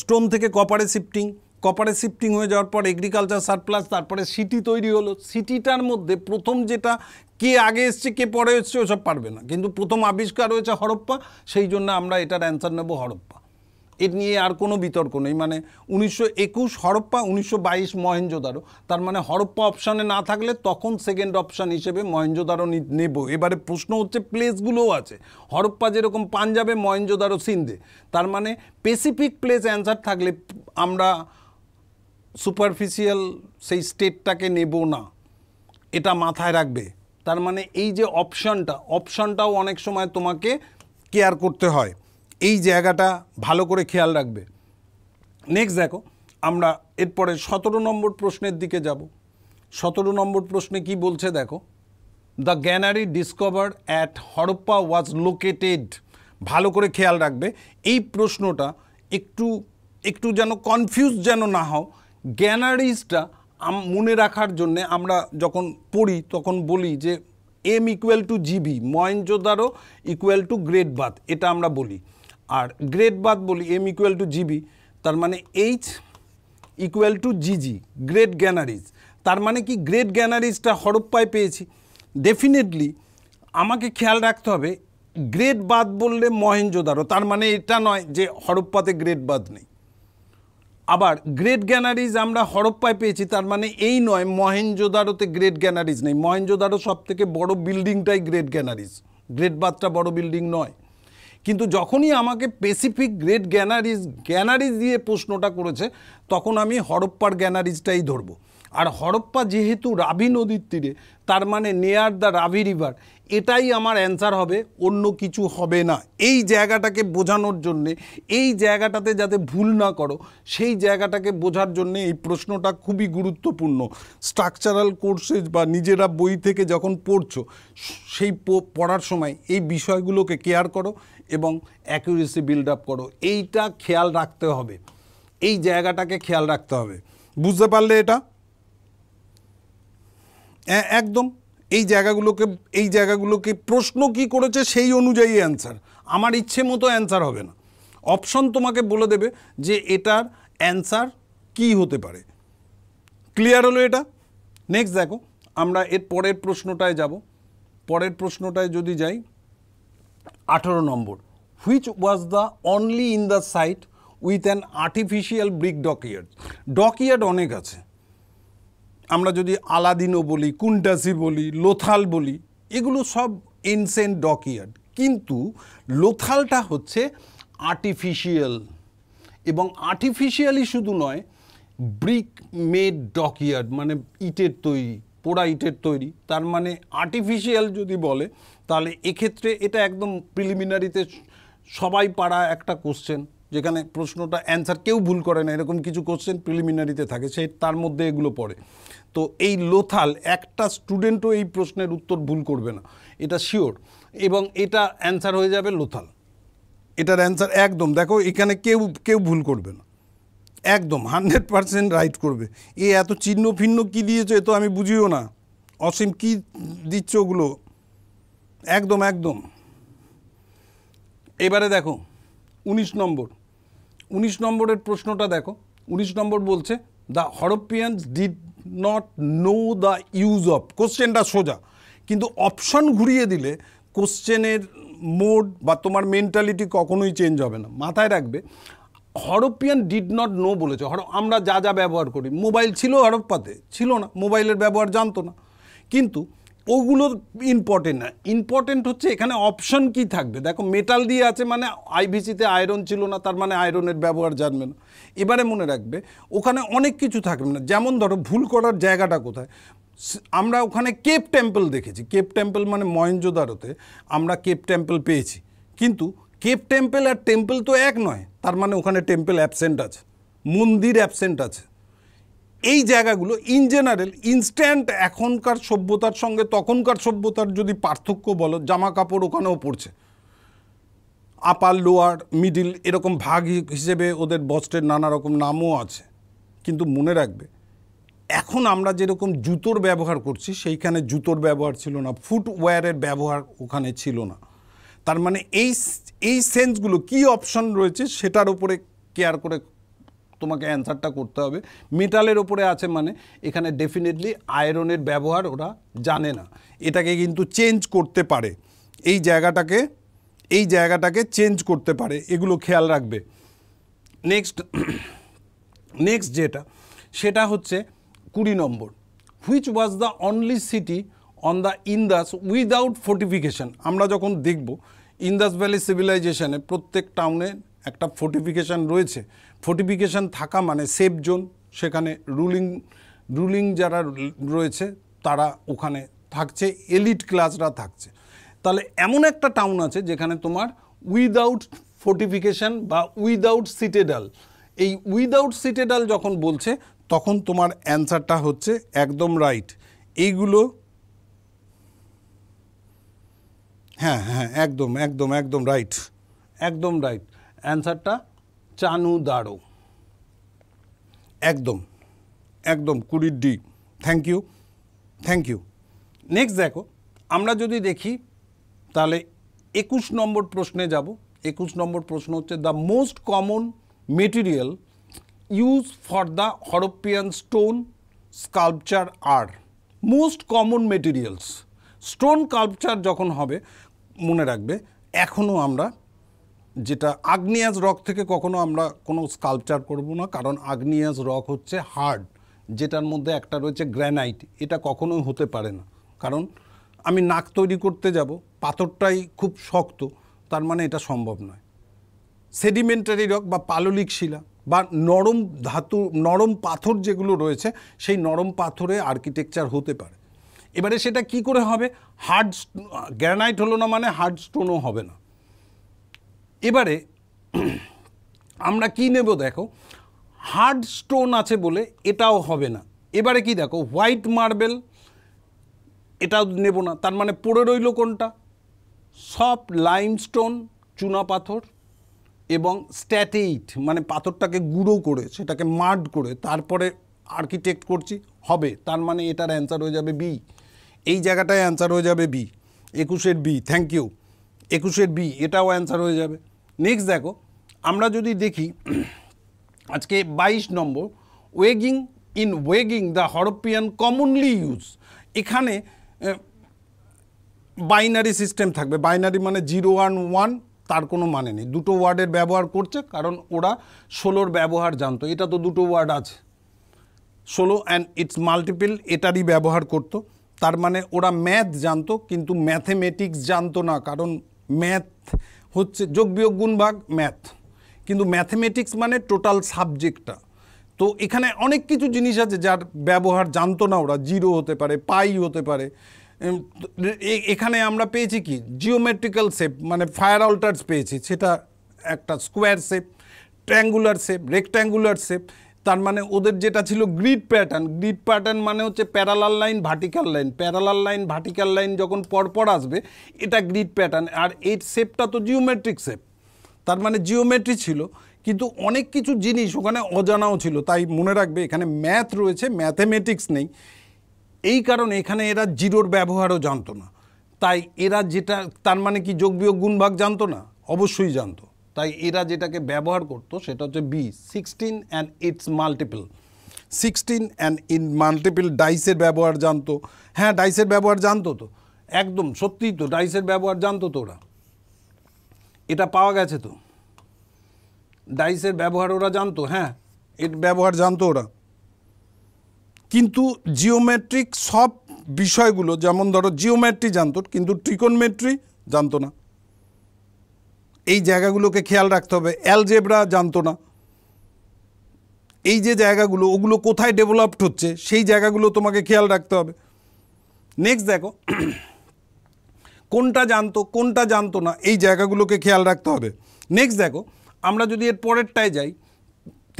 স্টোন থেকে কপারে শিফটিং, কপারে শিফটিং হয়ে যাওয়ার পর এগ্রিকালচার সারপ্লাস, তারপরে সিটি তৈরি হলো। সিটিটার মধ্যে প্রথম যেটা কে আগে এসছে কে পরে এসছে ওসব পারবে না, কিন্তু প্রথম আবিষ্কার হয়েছে হরপ্পা, সেই জন্য আমরা এটার অ্যান্সার নেব হরপ্পা। এর নিয়ে আর কোনো বিতর্ক নেই, মানে 1921 হরপ্পা, 1922 মহেঞ্জোদারো। তার মানে হরপ্পা অপশানে না থাকলে তখন সেকেন্ড অপশান হিসেবে মহেঞ্জোদারো নেব। এবারে প্রশ্ন হচ্ছে প্লেসগুলোও আছে, হরপ্পা যেরকম পাঞ্জাবে, মহেঞ্জোদারো সিন্ধে, তার মানে স্পেসিফিক প্লেস অ্যান্সার থাকলে আমরা সুপারফিশিয়াল সেই স্টেটটাকে নেব না, এটা মাথায় রাখবে। তার মানে এই যে অপশানটাও অনেক সময় তোমাকে কেয়ার করতে হয়, এই জায়গাটা ভালো করে খেয়াল রাখবে। নেক্সট দেখো, আমরা এরপরে 17 নম্বর প্রশ্নের দিকে যাব। 17 নম্বর প্রশ্নে কি বলছে দেখো, the granary discover at Harappa was located. ভালো করে খেয়াল রাখবে এই প্রশ্নটা, একটু একটু যেন কনফিউজ যেন না হও। গ্যানারিজটা মনে রাখার জন্যে আমরা যখন পড়ি তখন বলি যে M = GB, Mohenjodaro = great bath, এটা আমরা বলি। আর গ্রেট বাথ বলি M = GB, তার মানে H = GG, গ্রেট গ্যানারিজ। তার মানে কি গ্রেট গ্যানারিজটা হরপ্পায় পেয়েছি, ডেফিনেটলি আমাকে খেয়াল রাখতে হবে গ্রেট বাদ বললে মহেঞ্জোদারো তার মানে এটা নয় যে হরপ্পাতে গ্রেট বাদ নেই। আবার গ্রেট গ্যানারিজ আমরা হরপ্পায় পেয়েছি তার মানে এই নয় মহেঞ্জোদারোতে গ্রেট গ্যানারিজ নেই। মহেঞ্জোদারো সবথেকে বড় বিল্ডিংটাই গ্রেট গ্যানারিজ, গ্রেট বাদটা বড় বিল্ডিং নয়। কিন্তু যখনই আমাকে স্পেসিফিক গ্রেট গ্যানারিজ দিয়ে প্রশ্নটা করেছে তখন আমি হরপ্পার গ্যানারিজটাই ধরব। আর হরপ্পা যেহেতু রাভি নদীর তীরে তার মানে নেয়ার দ্য রাভি রিভার, এটাই আমার অ্যান্সার হবে, অন্য কিছু হবে না। এই জায়গাটাকে বোঝানোর জন্যে, এই জায়গাটাতে যাতে ভুল না করো সেই জায়গাটাকে বোঝার জন্যে এই প্রশ্নটা খুবই গুরুত্বপূর্ণ। স্ট্রাকচারাল কোর্সে বা নিজেরা বই থেকে যখন পড়ছো সেই পড়ার সময় এই বিষয়গুলোকে কেয়ার করো এবং অ্যাকুরেসি বিল্ড আপ করো। এইটা খেয়াল রাখতে হবে, এই জায়গাটাকে খেয়াল রাখতে হবে। বুঝতে পারলে এটা একদম এই জায়গাগুলোকে প্রশ্ন কি করেছে সেই অনুযায়ী অ্যান্সার। আমার ইচ্ছে মতো অ্যান্সার হবে না, অপশন তোমাকে বলে দেবে যে এটার অ্যান্সার কি হতে পারে। ক্লিয়ার হলো এটা? নেক্সট দেখো আমরা এর পরের প্রশ্নটায় যাব। পরের প্রশ্নটায় যদি যাই, 18 number, which was the only in the site with an artificial brick dockyard. Dockyard অনেক আছে, আমরা যদি আলাদিনো বলি, কুন্টাসি বলি, লোথাল বলি, এগুলো সব এনসেন্ট ডকইয়ার্ড, কিন্তু লোথালটা হচ্ছে আর্টিফিশিয়াল। এবং আর্টিফিশিয়ালি শুধু নয়, ব্রিক মেড ডকইয়ার্ড মানে ইটের তৈরি, পোড়া ইটের তৈরি। তার মানে আর্টিফিশিয়াল যদি বলে তাহলে এক্ষেত্রে এটা একদম প্রিলিমিনারিতে সবাই পারা একটা কোশ্চেন, যেখানে প্রশ্নটা অ্যান্সার কেউ ভুল করে না, এরকম কিছু কোশ্চেন প্রিলিমিনারিতে থাকে সেই তার মধ্যে এগুলো পড়ে। তো এই লোথাল একটা স্টুডেন্টও এই প্রশ্নের উত্তর ভুল করবে না, এটা শিওর, এবং এটা অ্যান্সার হয়ে যাবে লোথাল। এটার অ্যান্সার একদম, দেখো এখানে কেউ ভুল করবে না, একদম 100% রাইট করবে। এ এত চিহ্ন ভিন্ন কী দিয়েছে তো আমি বুঝিও না, অসীম কী দিচ্ছ ওগুলো, একদম একদম। এবারে দেখো 19 নম্বরের প্রশ্নটা দেখো। 19 নম্বর বলছে the হরপ্পিয়ানস did not know the use of. কোশ্চেনটা সোজা, কিন্তু অপশন ঘুরিয়ে দিলে কোশ্চেনের মোড বা তোমার মেন্টালিটি কখনোই চেঞ্জ হবে না। মাথায় রাখবে হরপ্পিয়ান ডিড নট নো বলেছে, আমরা যা যা ব্যবহার করি, মোবাইল ছিল হরপ্পাতে? ছিল না, মোবাইলের ব্যবহার জানতো না, কিন্তু ওগুলো ইম্পর্টেন্ট না। ইম্পর্টেন্ট হচ্ছে এখানে অপশন কি থাকবে। দেখো মেটাল দিয়ে আছে মানে আইভিসিতে আয়রন ছিল না, তার মানে আয়রনের ব্যবহার জানবে না। এবারে মনে রাখবে ওখানে অনেক কিছু থাকবে না, যেমন ধরো ভুল করার জায়গাটা কোথায়। আমরা ওখানে কেপ টেম্পল দেখেছি, কেপ টেম্পল মানে মহেঞ্জোদারোতে আমরা কেপ টেম্পল পেয়েছি, কিন্তু কেপ টেম্পল আর টেম্পল তো এক নয়, তার মানে ওখানে টেম্পল অ্যাবসেন্ট আছে, মন্দির অ্যাবসেন্ট আছে। এই জায়গাগুলো ইন জেনারেল ইনস্ট্যান্ট এখনকার সভ্যতার সঙ্গে তখনকার সভ্যতার যদি পার্থক্য বলো, জামা কাপড় ওখানেও পড়ছে, আপার লোয়ার মিডিল এরকম ভাগ হিসেবে ওদের বস্ত্রের নানা রকম নামও আছে। কিন্তু মনে রাখবে এখন আমরা যেরকম জুতোর ব্যবহার করছি সেইখানে জুতোর ব্যবহার ছিল না, ফুটওয়্যারের ব্যবহার ওখানে ছিল না। তার মানে এই সেন্সগুলো কি অপশন রয়েছে সেটার উপরে কেয়ার করে তোমাকে অ্যান্সারটা করতে হবে। মেটালের ওপরে আছে মানে এখানে ডেফিনেটলি আয়রনের ব্যবহার ওরা জানে না, এটাকে কিন্তু চেঞ্জ করতে পারে, এই জায়গাটাকে চেঞ্জ করতে পারে, এগুলো খেয়াল রাখবে। নেক্সট সেটা হচ্ছে 20 number, which was the only city on the Indas without fortification. আমরা যখন দেখব ইন্দাস ভ্যালি সিভিলাইজেশানে প্রত্যেক টাউনে একটা ফোর্টিফিকেশান রয়েছে। ফোর্টিফিকেশান থাকা মানে সেফ জোন, সেখানে রুলিং যারা রয়েছে তারা ওখানে থাকছে, এলিট ক্লাসরা থাকছে। তাহলে এমন একটা টাউন আছে যেখানে তোমার উইদাউট ফোর্টিফিকেশান বা উইদাউট সিটেডাল, এই উইদাউট সিটেডাল যখন বলছে তখন তোমার অ্যান্সারটা হচ্ছে একদম রাইট। এইগুলো হ্যাঁ হ্যাঁ একদম একদম একদম রাইট, একদম রাইট অ্যান্সারটা চানুদারো, একদম একদম 20 D. Thank you, thank you. Next দেখো আমরা যদি দেখি তাহলে 21 নম্বর প্রশ্নে যাব। 21 নম্বর প্রশ্ন হচ্ছে the most common material use for the Harappan stone sculpture are. Most common materials, stone culture যখন হবে মনে রাখবে এখনো আমরা যেটা আগ্নেয়াজ রক থেকে কখনো আমরা কোনো স্কাল্পচার করব না কারণ আগ্নেয়াজ রক হচ্ছে হার্ড যেটার মধ্যে একটা রয়েছে গ্রানাইট এটা কখনোই হতে পারে না কারণ আমি নাক তৈরি করতে যাব পাথরটাই খুব শক্ত তার মানে এটা সম্ভব নয় সেডিমেন্টারি রক বা পাললিক শিলা বা নরম ধাতু নরম পাথর যেগুলো রয়েছে সেই নরম পাথরে আর্কিটেকচার হতে পারে এবারে সেটা কি করে হবে হার্ড গ্রানাইট হলো না মানে হার্ড স্টোনও হবে না এবারে আমরা কি নেব দেখো হার্ড স্টোন আছে বলে এটাও হবে না এবারে কি দেখো হোয়াইট মার্বেল এটাও নেব না তার মানে পড়ে রইল কোনটা সফট লাইমস্টোন চুনাপাথর এবং স্ট্যাটাইট মানে পাথরটাকে গুঁড়ো করে সেটাকে মার্ড করে তারপরে আর্কিটেক্ট করছি হবে তার মানে এটার অ্যান্সার হয়ে যাবে বি এই জায়গাটায় অ্যান্সার হয়ে যাবে B 21-এর B thank you 21-এর B এটাও অ্যান্সার হয়ে যাবে নেক্সট দেখো আমরা যদি দেখি আজকে 22 নম্বর wagging in wagging the Harappan commonly use এখানে বাইনারি সিস্টেম থাকবে বাইনারি মানে 0 and 1 তার কোনো মানে নেই দুটো ওয়ার্ডের ব্যবহার করছে কারণ ওরা 16 ব্যবহার জানতো এটা তো দুটো ওয়ার্ড আছে 16 and its multiple এটারই ব্যবহার করতো তার মানে ওরা ম্যাথ জানতো কিন্তু ম্যাথমেটিক্স জানতো না কারণ ম্যাথ হচ্ছে যোগ বিয়োগ গুণ ভাগ ম্যাথ কিন্তু ম্যাথমেটিক্স মানে টোটাল সাবজেক্টটা তো এখানে অনেক কিছু জিনিস আছে যার ব্যবহার জানতো না ওরা 0 হতে পারে পাই হতে পারে এখানে আমরা পেয়েছি কি জিওমেট্রিক্যাল শেপ মানে ফায়ার অল্টারস পেয়েছি সেটা একটা square shape triangular shape rectangular shape তার মানে ওদের যেটা ছিল গ্রিড প্যাটার্ন মানে হচ্ছে প্যারালাল লাইন ভার্টিক্যাল লাইন যখন পরপর আসবে এটা গ্রিড প্যাটার্ন আর এই শেপটা তো জিওমেট্রিক শেপ তার মানে জিওমেট্রি ছিল কিন্তু অনেক কিছু জিনিস ওখানে অজানাও ছিল তাই মনে রাখবে এখানে ম্যাথ রয়েছে ম্যাথমেটিক্স নেই এই কারণে এখানে এরা জিরোর ব্যবহারও জানতো না তাই এরা যেটা তার মানে কি যোগ বিয়োগ গুণ ভাগ জানতো না অবশ্যই জানতো তাই এরা যেটাকে ব্যবহার করতো সেটা হচ্ছে বি 16 and its multiple ডাইসের ব্যবহার জানতো হ্যাঁ ডাইসের ব্যবহার জানতো তো একদম সত্যিই তো ডাইসের ব্যবহার জানতো তো ওরা এটা পাওয়া গেছে তো ডাইসের ব্যবহার ওরা জানতো হ্যাঁ এর ব্যবহার জানতো ওরা কিন্তু জিওমেট্রিক সব বিষয়গুলো যেমন ধরো জিওমেট্রি জানতো কিন্তু ট্রিকোনমেট্রি জানতো না এই জায়গাগুলোকে খেয়াল রাখতে হবে অ্যালজেব্রা জানতো না এই যে জায়গাগুলো ওগুলো কোথায় ডেভেলপড হচ্ছে সেই জায়গাগুলো তোমাকে খেয়াল রাখতে হবে নেক্সট দেখো কোনটা জানতো না এই জায়গাগুলোকে খেয়াল রাখতে হবে নেক্সট দেখো আমরা যদি এর পরেরটায় যাই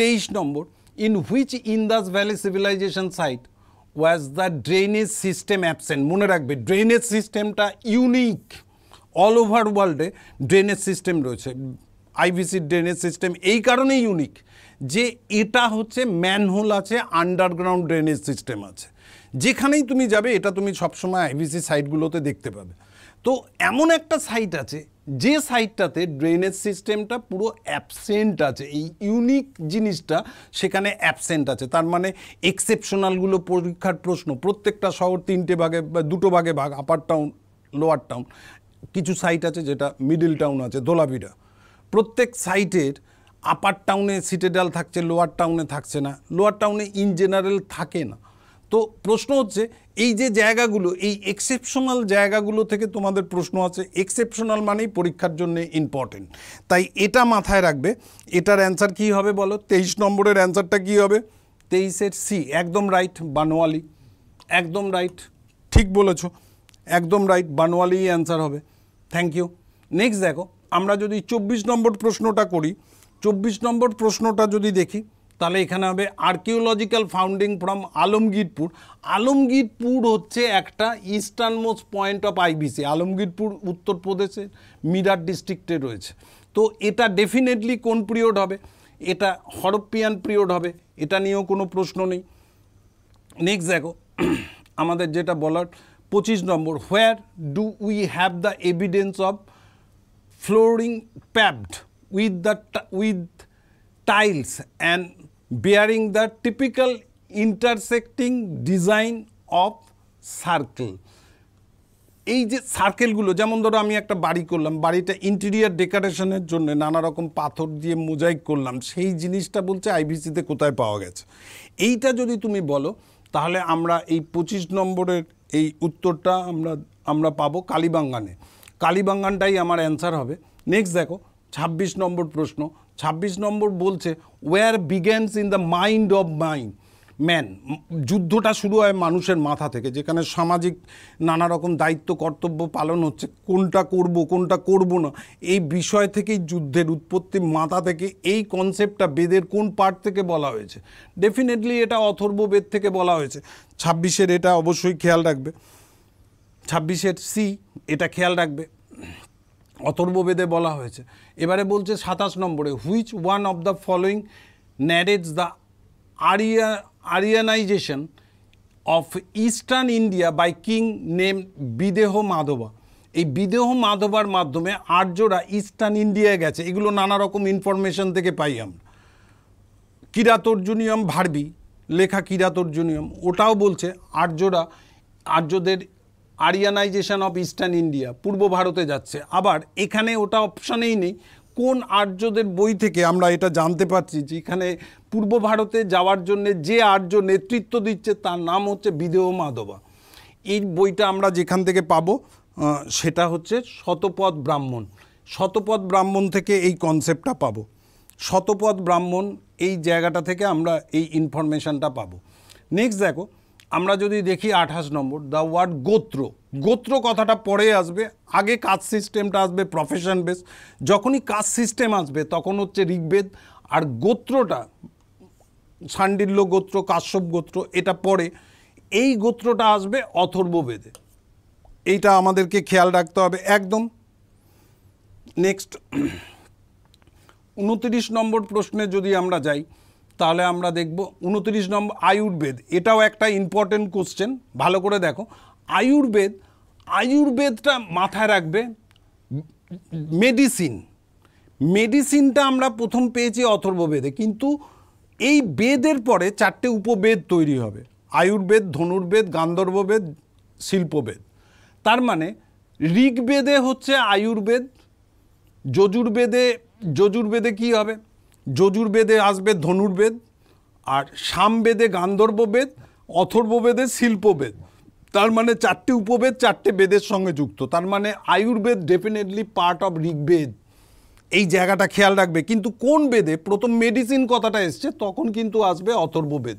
23 number in which Indas valley civilization site was the drainage system absent মনে রাখবে ড্রেনেজ সিস্টেমটা ইউনিক অল ওভার ওয়ার্ল্ডে ড্রেনেজ সিস্টেম রয়েছে আইভিসির ড্রেনেজ সিস্টেম এই কারণেই ইউনিক যে এটা হচ্ছে ম্যানহোল আছে আন্ডারগ্রাউন্ড ড্রেনেজ সিস্টেম আছে যেখানেই তুমি যাবে এটা তুমি সবসময় আইভিসি সাইটগুলোতে দেখতে পাবে তো এমন একটা সাইট আছে যে সাইটটাতে ড্রেনেজ সিস্টেমটা পুরো অ্যাবসেন্ট আছে এই ইউনিক জিনিসটা সেখানে অ্যাবসেন্ট আছে তার মানে এক্সেপশনালগুলো পরীক্ষার প্রশ্ন প্রত্যেকটা শহর 3টে ভাগে বা 2টো ভাগে ভাগ আপার টাউন লোয়ার টাউন কিছু সাইট আছে যেটা মিডল টাউন আছে ধোলাভিরা প্রত্যেক সাইটের আপার টাউনে সিটেডাল থাকছে লোয়ার টাউনে থাকছে না লোয়ার টাউনে ইন জেনারেল থাকে না তো প্রশ্ন হচ্ছে এই যে জায়গাগুলো এই এক্সেপশনাল জায়গাগুলো থেকে তোমাদের প্রশ্ন আছে এক্সেপশনাল মানেই পরীক্ষার জন্য ইম্পর্টেন্ট তাই এটা মাথায় রাখবে এটার অ্যান্সার কী হবে বলো 23 নম্বরের অ্যান্সারটা কী হবে 23-এর সি একদম রাইট বানোয়ালি একদম রাইট ঠিক বলেছ একদম রাইট বানোয়ালিই অ্যান্সার হবে থ্যাংক ইউ নেক্সট দেখো আমরা যদি 24 নম্বর প্রশ্নটা করি 24 নম্বর প্রশ্নটা যদি দেখি তাহলে এখানে হবে archaeological founding from Alamgirpur Alamgirpur হচ্ছে একটা easternmost point of IVC Alamgirpur উত্তরপ্রদেশের মিরাট ডিস্ট্রিক্টে রয়েছে তো এটা ডেফিনেটলি কোন পিরিয়ড হবে এটা হরপ্পিয়ান পিরিয়ড হবে এটা নিয়েও কোনো প্রশ্ন নেই নেক্সট দেখো আমাদের যেটা বলার 25 number where do we have the evidence of flooring paved with tiles and bearing the typical intersecting design of circle এই যে সার্কেলগুলো, যেমন ধরো আমি একটা বাড়ি করলাম, বাড়িটা ইন্টেরিয়ার ডেকোরেশনের জন্য নানা রকম পাথর দিয়ে মোজাইক করলাম, সেই জিনিসটা বলছে আইভিসিতে কোথায় পাওয়া গেছে। এইটা যদি তুমি বলো তাহলে আমরা এই 25 নম্বরের এই উত্তরটা আমরা পাবো কালিবাঙ্গানে। কালিবাঙ্গানটাই আমার অ্যান্সার হবে। নেক্সট দেখো 26 নম্বর প্রশ্ন। 26 নম্বর বলছে war begins in the mind of man, যুদ্ধটা শুরু হয় মানুষের মাথা থেকে, যেখানে সামাজিক নানা রকম দায়িত্ব কর্তব্য পালন হচ্ছে, কোনটা করব কোনটা করব না এই বিষয় থেকেই যুদ্ধের উৎপত্তি মাথা থেকে। এই কনসেপ্টটা বেদের কোন পার্ট থেকে বলা হয়েছে? ডেফিনেটলি এটা অথর্ব বেদ থেকে বলা হয়েছে। 26-এর এটা অবশ্যই খেয়াল রাখবে, 26-এর সি এটা খেয়াল রাখবে, অথর্ববেদে বলা হয়েছে। এবারে বলছে 27 নম্বরে which one of the following narrates the Aryanization of eastern India by king name Videha Madhava. এই বিদেহ মাধবার মাধ্যমে আর্যরা ইস্টার্ন ইন্ডিয়ায় গেছে, এগুলো নানা রকম ইনফরমেশন থেকে পাই আমরা। কিরাতর্জুনিয়ম ভার্বি লেখা কিরাতর্জুনিয়ম, ওটাও বলছে আর্যদের আরিয়ানাইজেশন অফ ইস্টার্ন ইন্ডিয়া পূর্ব ভারতে যাচ্ছে। আবার এখানে ওটা অপশানেই নেই, কোন আর্যদের বই থেকে আমরা এটা জানতে পারছি যে এখানে পূর্ব ভারতে যাওয়ার জন্য যে আর্য নেতৃত্ব দিচ্ছে তার নাম হচ্ছে বিদেহ মাধবা। এই বইটা আমরা যেখান থেকে পাবো সেটা হচ্ছে শতপথ ব্রাহ্মণ। শতপথ ব্রাহ্মণ থেকে এই কনসেপ্টটা পাবো, শতপথ ব্রাহ্মণ এই জায়গাটা থেকে আমরা এই ইনফরমেশানটা পাবো। নেক্সট দেখো আমরা যদি দেখি 28 নম্বর, দ্য ওয়ার্ড গোত্র। গোত্র কথাটা পরে আসবে, আগে কাজ সিস্টেমটা আসবে প্রফেশন বেস। যখনই কাজ সিস্টেম আসবে তখন হচ্ছে ঋগ্বেদ, আর গোত্রটা শাণ্ডিল্য গোত্র কাশ্যপ গোত্র এটা পরে, এই গোত্রটা আসবে অথর্ববেদে। এইটা আমাদেরকে খেয়াল রাখতে হবে একদম। নেক্সট 29 নম্বর প্রশ্নে যদি আমরা যাই তাহলে আমরা দেখব 29 নম্বর আয়ুর্বেদ। এটাও একটা ইম্পর্টেন্ট কোশ্চেন, ভালো করে দেখো। আয়ুর্বেদটা মাথায় রাখবে। মেডিসিনটা আমরা প্রথম পেয়েছি অথর্ববেদে, কিন্তু এই বেদের পরে 4টে উপবেদ তৈরি হবে, আয়ুর্বেদ, ধনুর্বেদ, গান্ধর্ববেদ, শিল্পবেদ। তার মানে ঋগ্বেদে হচ্ছে আয়ুর্বেদ, যজুর্বেদে কি হবে? যজুর্বেদে আসবে ধনুর্বেদ, আর সামবেদে গান্ধর্ববেদ, অথর্ববেদে শিল্পবেদ। তার মানে 4টে উপবেদ 4টে বেদের সঙ্গে যুক্ত। তার মানে Ayurveda definitely part of Rigveda, এই জায়গাটা খেয়াল রাখবে। কিন্তু কোন বেদে প্রথম মেডিসিন কথাটা এসছে তখন কিন্তু আসবে অথর্ববেদ,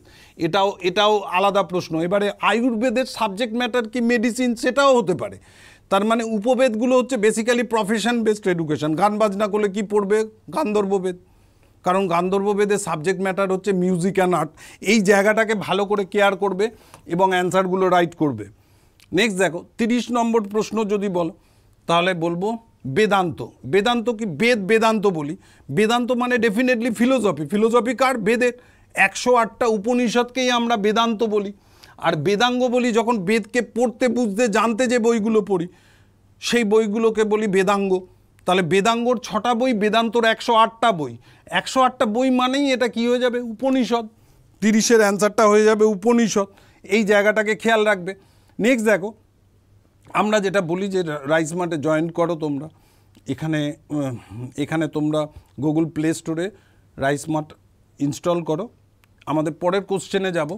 এটাও আলাদা প্রশ্ন। এবারে আয়ুর্বেদের সাবজেক্ট ম্যাটার কি মেডিসিন, সেটাও হতে পারে। তার মানে উপবেদগুলো হচ্ছে বেসিক্যালি প্রফেশন বেসড এডুকেশন। গান বাজনা করলে কি পড়বে? গান্ধর্ববেদ, কারণ গান্ধর্ববেদের সাবজেক্ট ম্যাটার হচ্ছে মিউজিক অ্যান্ড আর্ট। এই জায়গাটাকে ভালো করে কেয়ার করবে এবং অ্যান্সারগুলো রাইট করবে। নেক্সট দেখো 30 নম্বর প্রশ্ন যদি বলো তাহলে বলবো বেদান্ত। বেদান্ত কি? বেদান্ত বলি, বেদান্ত মানে ডেফিনেটলি ফিলোসফি। ফিলোসফি কার? বেদের। 108টা উপনিষদকেই আমরা বেদান্ত বলি, আর বেদাঙ্গ বলি যখন বেদকে পড়তে বুঝতে জানতে যে বইগুলো পড়ি সেই বইগুলোকে বলি বেদাঙ্গ। তাহলে বেদাঙ্গর 6টা বই, বেদান্তর 108টা বই। 108টা বই মানেই এটা কি হয়ে যাবে? উপনিষদ। 30-এর অ্যান্সারটা হয়ে যাবে উপনিষদ, এই জায়গাটাকে খেয়াল রাখবে। নেক্সট দেখো আমরা যেটা বলি যে রাইস স্মার্টে জয়েন করো তোমরা, এখানে তোমরা গুগল প্লে স্টোরে রাইস স্মার্ট ইনস্টল করো। আমাদের পরের কোশ্চেনে যাব।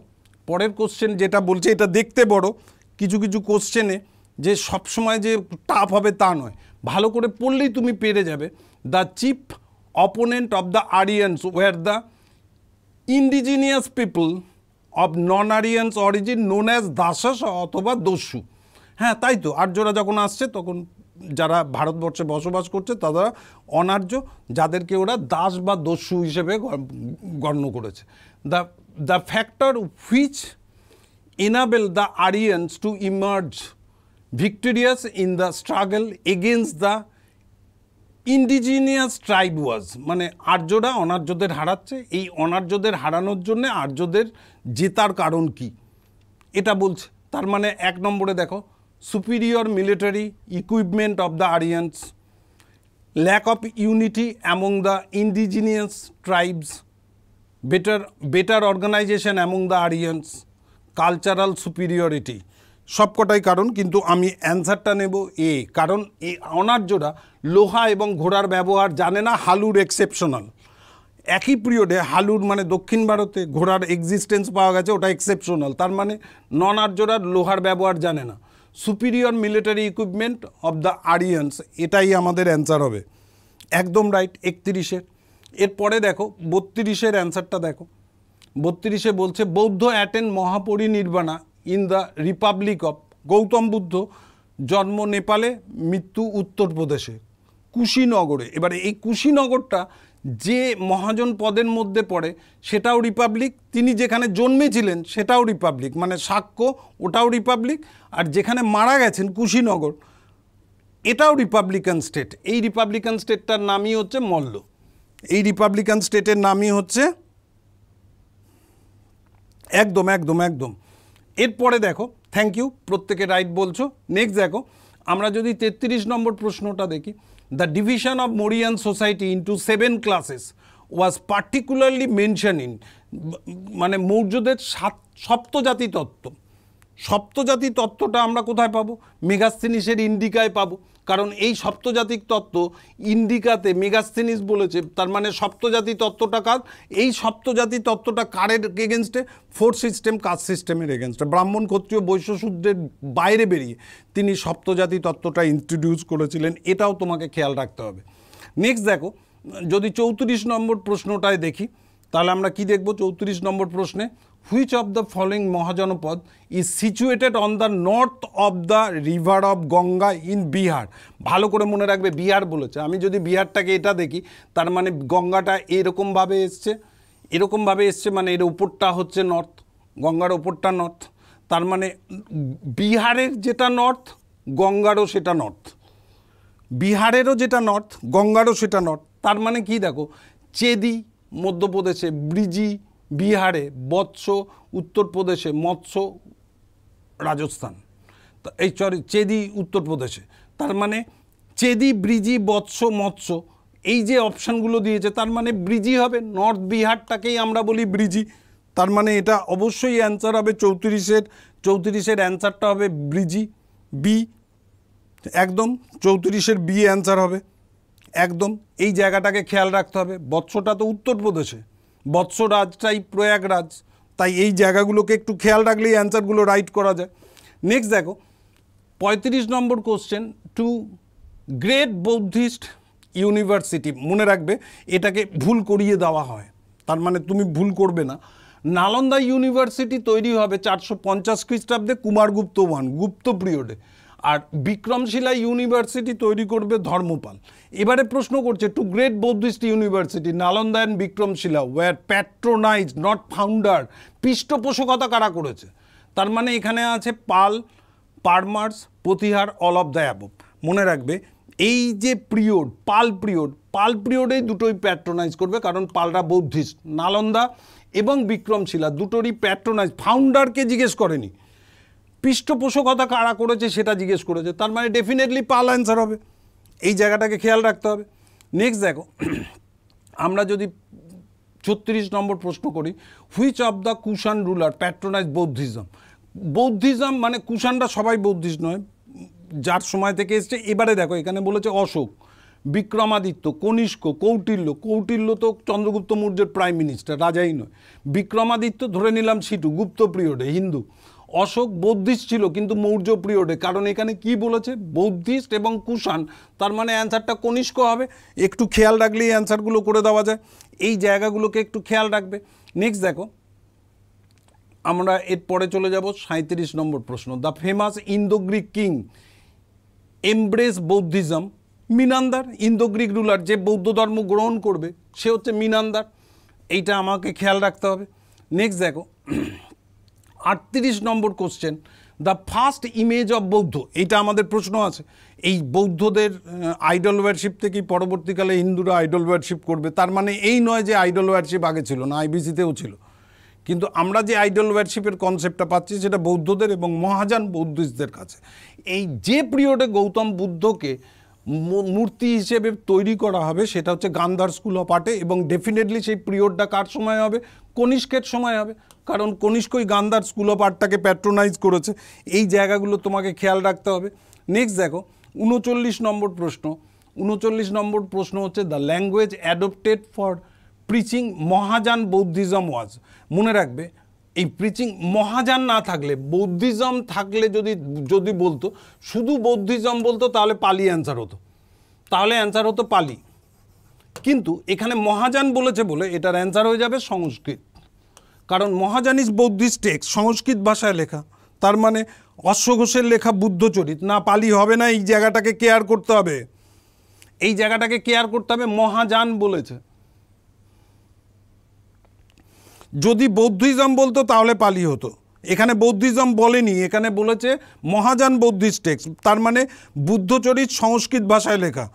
পরের কোশ্চেন যেটা বলছে এটা দেখতে বড়, কিছু কোশ্চেনে যে সবসময় যে টাফ হবে তা নয়, ভালো করে পড়লেই তুমি পেরে যাবে। The chief opponent of the Aryans were the indigenous people of non Aryans origin known as Dasas অথবা দস্যু। হ্যাঁ তাই তো, আর্যরা যখন আসছে তখন যারা ভারতবর্ষে বসবাস করছে তারা অনার্য, যাদেরকে ওরা দাস বা দস্যু হিসেবে গণ্য করেছে। The factor which enable the Aryans to emerge victorious in the struggle against the indigenous tribe was, মানে আর্যরা অনার্যদের হারাচ্ছে, এই অনার্যদের হারানোর জন্য আর্যদের জেতার কারণ কি এটা বলছে। তার মানে 1 নম্বরে দেখো superior military equipment of the Aryans, lack of unity among the indigenous tribes, better organization among the Aryans, cultural superiority। সবকটাই কারণ, কিন্তু আমি অ্যান্সারটা নেব এ, কারণ এ অনার্যরা লোহা এবং ঘোড়ার ব্যবহার জানে না। হালুর এক্সেপশনাল, একই পিরিয়ডে হালুর মানে দক্ষিণ ভারতে ঘোড়ার এক্সিস্টেন্স পাওয়া গেছে, ওটা এক্সেপশনাল। তার মানে নন আর্যরা লোহার ব্যবহার জানে না। Superior military equipment of the Aryans, এটাই আমাদের অ্যান্সার হবে, একদম রাইট 31-এর। এরপরে দেখো 32-এর অ্যান্সারটা দেখো। 32-এ বলছে Buddha attained Mahaparinirvana in the republic of. Gautam Buddha জন্ম নেপালে, মৃত্যু উত্তরপ্রদেশে কুশিনগরে। এবারে এই কুশিনগরটা যে মহাজন পদের মধ্যে পড়ে সেটাও রিপাবলিক, তিনি যেখানে জন্মেছিলেন সেটাও রিপাবলিক, মানে সাক্ষ্য ওটাও রিপাবলিক, আর যেখানে মারা গেছেন কুশিনগর এটাও রিপাবলিকান স্টেট। এই রিপাবলিকান স্টেটটার নামই হচ্ছে মল্ল, এই রিপাবলিকান স্টেটের নামই হচ্ছে একদম একদম একদম। এরপরে দেখো, থ্যাংক ইউ প্রত্যেকে রাইট বলছো। নেক্সট দেখো, আমরা যদি 33 নম্বর প্রশ্নটা দেখি, the division of Mauryan society into 7 classes was particularly mention in, মানে মৌর্যদের সপ্তজাতি তত্ত্ব। সপ্তজাতি তত্ত্বটা আমরা কোথায় পাবো? মেগাস্থেনিসের ইন্ডিকায় পাবো, কারণ এই সপ্তজাতিক তত্ত্ব ইন্ডিকাতে মেগাস্থেনিস বলেছে। তার মানে সপ্তজাতি তত্ত্বটা কার? এই সপ্তজাতি তত্ত্বটা কারের এগেনস্টে? ফোর সিস্টেম, কাস্ট সিস্টেমের এগেনস্টে। ব্রাহ্মণ, ক্ষত্রিয়, বৈশ্য, শূদ্রের বাইরে বেরিয়ে তিনি সপ্তজাতি তত্ত্বটা ইন্ট্রোডিউস করেছিলেন, এটাও তোমাকে খেয়াল রাখতে হবে। নেক্সট দেখো, যদি 34 নম্বর প্রশ্নটায় দেখি, তাহলে আমরা কি দেখব? 34 নম্বর প্রশ্নে which of the following মহাজনপদ is situated on the north of the river of Ganga in Bihar. ভালো করে মনে রাখবে, বিহার বলেছে। আমি যদি বিহারটাকে এটা দেখি, তার মানে গঙ্গাটা এরকমভাবে এসছে, এরকমভাবে এসছে, মানে এর উপরটা হচ্ছে নর্থ, গঙ্গার ওপরটা নর্থ। তার মানে বিহারের যেটা নর্থ, গঙ্গারও সেটা নর্থ, বিহারেরও যেটা নর্থ, গঙ্গারও সেটা নর্থ। তার মানে কি দেখো, চেদি মধ্যপ্রদেশে, ব্রিজি বিহারে, বৎস উত্তরপ্রদেশে, মৎস্য রাজস্থান, এই সরি চেদি উত্তরপ্রদেশে। তার মানে চেদি, ব্রিজি, বৎস, মৎস্য, এই যে অপশানগুলো দিয়েছে, তার মানে ব্রিজি হবে। নর্থ বিহারটাকেই আমরা বলি ব্রিজি, তার মানে এটা অবশ্যই অ্যান্সার হবে 34-এর। 34-এর অ্যান্সারটা হবে ব্রিজি, বি একদম, 34-এর বি অ্যান্সার হবে একদম। এই জায়গাটাকে খেয়াল রাখতে হবে। বৎসটা তো উত্তরপ্রদেশে, বৎসরাজটাই প্রয়াগরাজ, তাই এই জায়গাগুলোকে একটু খেয়াল রাখলেই অ্যান্সারগুলো রাইট করা যায়। নেক্সট দেখো, 35 number question, two great Buddhist university. মনে রাখবে, এটাকে ভুল করিয়ে দেওয়া হয়, তার মানে তুমি ভুল করবে না। নালন্দা ইউনিভার্সিটি তৈরি হবে 450 খ্রিস্টাব্দে, কুমারগুপ্ত গুপ্ত পিরিয়ডে, আর বিক্রমশিলা ইউনিভার্সিটি তৈরি করবে ধর্মপাল। এবারে প্রশ্ন করছে two great Buddhist university Nalanda and Vikramashila were patronize not founder. পৃষ্ঠপোষকতা কারা করেছে? তার মানে এখানে আছে Pala, পারমার্স, Pratihara, all of the above. মনে রাখবে, এই যে পিরিয়ড পাল পিরিয়ড, পাল পিরিয়ডেই দুটোই প্যাট্রোনাইজ করবে, কারণ পালরা বৌদ্ধিস্ট। নালন্দা এবং বিক্রমশিলা দুটোরই প্যাট্রোনাইজ, ফাউন্ডারকে জিজ্ঞেস করেনি, পৃষ্ঠপোষকতা কারা করেছে সেটা জিজ্ঞেস করেছে। তার মানে ডেফিনেটলি পাল অ্যান্সার হবে, এই জায়গাটাকে খেয়াল রাখতে হবে। নেক্সট দেখো, আমরা যদি 36 নম্বর প্রশ্ন করি, which of the Kushan ruler patronize Buddhism. Buddhism মানে কুষাণরা সবাই বৌদ্ধিস্ট নয়, যার সময় থেকে এসছে। এবারে দেখো, এখানে বলেছে অশোক, বিক্রমাদিত্য, কনিষ্ক, কৌটিল্য। কৌটিল্য তো চন্দ্রগুপ্ত মৌর্যের প্রাইম মিনিস্টার, রাজাই নয়। বিক্রমাদিত্য ধরে নিলাম সিটু, গুপ্ত পিরিয়ডে হিন্দু। অশোক বৌদ্ধিস্ট ছিল কিন্তু মৌর্য পিরিয়ডে, কারণ এখানে কি বলেছে? বৌদ্ধিস্ট এবং কুষাণ, তার মানে অ্যান্সারটা কনিষ্ক হবে। একটু খেয়াল রাখলেই অ্যান্সারগুলো করে দেওয়া যায়, এই জায়গাগুলোকে একটু খেয়াল রাখবে। নেক্সট দেখো, আমরা এরপরে চলে যাব 37 নম্বর প্রশ্ন, the famous Indo Greek king embrace Buddhism. Menander, Indo Greek ruler যে বৌদ্ধ ধর্ম গ্রহণ করবে সে হচ্ছে মিনান্দার, এইটা আমাকে খেয়াল রাখতে হবে। নেক্সট দেখো, 38 number question, the first image of Buddha. এইটা আমাদের প্রশ্ন আছে, এই বৌদ্ধদের আইডল ওয়ারশিপ থেকেই পরবর্তীকালে হিন্দুরা আইডল ওয়ারশিপ করবে। তার মানে এই নয় যে আইডল ওয়ারশিপ আগে ছিল না, আইবিসিতেও ছিল, কিন্তু আমরা যে আইডল ওয়ারশিপের কনসেপ্টটা পাচ্ছি সেটা বৌদ্ধদের এবং মহাযান বৌদ্ধিস্টদের কাছে। এই যে পিরিয়ডে গৌতম বুদ্ধকে মূর্তি হিসেবে তৈরি করা হবে সেটা হচ্ছে গান্ধার স্কুল অফ আর্টে, এবং ডেফিনেটলি সেই পিরিয়ডটা কার সময় হবে? কনিষ্কের সময় হবে। কারণ কনিষ্কই গান্ধার স্কুল অফ আর্টটাকে প্যাট্রোনাইজ করেছে, এই জায়গাগুলো তোমাকে খেয়াল রাখতে হবে। নেক্সট দেখো ৩৯ নম্বর প্রশ্ন, ৩৯ নম্বর প্রশ্ন হচ্ছে the language adopted for preaching Mahayana Buddhism was. মনে রাখবে এই প্রিচিং মহাযান না থাকলে, বৌদ্ধিজম থাকলে যদি বলতো শুধু বৌদ্ধিজম বলতো তাহলে পালি অ্যান্সার হতো, তাহলে অ্যান্সার হতো পালি, কিন্তু এখানে মহাযান বলেছে বলে এটার অ্যান্সার হয়ে যাবে সংস্কৃত, কারণ Mahayana is Buddhist text, Sanskrit ভাষায় লেখা। তার মানে অশ্ব ঘোষের লেখা বুদ্ধচরিত না, পালি হবে না, এই জায়গাটাকে কেয়ার করতে হবে, এই জায়গাটাকে কেয়ার করতে হবে, মহাযান বলেছে। যদি বৌদ্ধিজম বলতো তাহলে পালি হতো, এখানে বৌদ্ধিজম বলেনি, এখানে বলেছে মহাযান বৌদ্ধিস্ট টেক্সট, তার মানে বুদ্ধচরিত সংস্কৃত ভাষায় লেখা।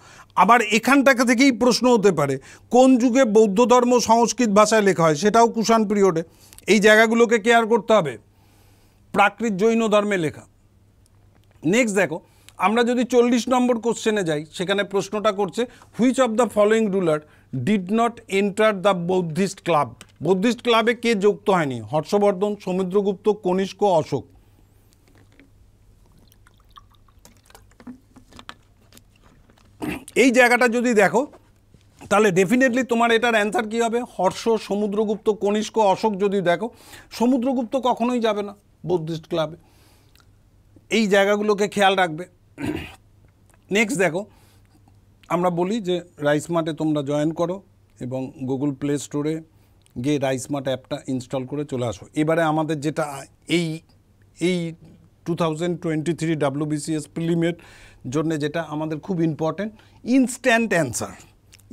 আবার এখানটাকে থেকেই প্রশ্ন হতে পারে কোন যুগে বৌদ্ধ ধর্ম সংস্কৃত ভাষায় লেখা হয়, সেটাও কুষাণ পিরিয়ডে, এই জায়গাগুলোকে কেয়ার করতে হবে, প্রাকৃত জৈন ধর্মে লেখা। নেক্সট দেখো আমরা যদি ৪০ নম্বর কোশ্চেনে যাই, সেখানে প্রশ্নটা করছে which of the following ruler did not enter the Buddhist club. Buddhist ক্লাবে কে যুক্ত হয়নি? হর্ষবর্ধন, সমুদ্রগুপ্ত, কনিষ্ক, অশোক। এই জায়গাটা যদি দেখো তাহলে ডেফিনেটলি তোমার এটার অ্যান্সার কী হবে? হর্ষ, সমুদ্রগুপ্ত, কনিষ্ক, অশোক। যদি দেখো সমুদ্রগুপ্ত কখনোই যাবে না বৌদ্ধিস্ট ক্লাবে, এই জায়গাগুলোকে খেয়াল রাখবে। নেক্সট দেখো আমরা বলি যে রাইস স্মার্টে তোমরা জয়েন করো এবং গুগল প্লে স্টোরে গিয়ে রাইস স্মার্ট অ্যাপটা ইনস্টল করে চলে আসো। এবারে আমাদের যেটা এই 2023 WBCS প্রিলিমের জন্য যেটা আমাদের খুব important, instant answer.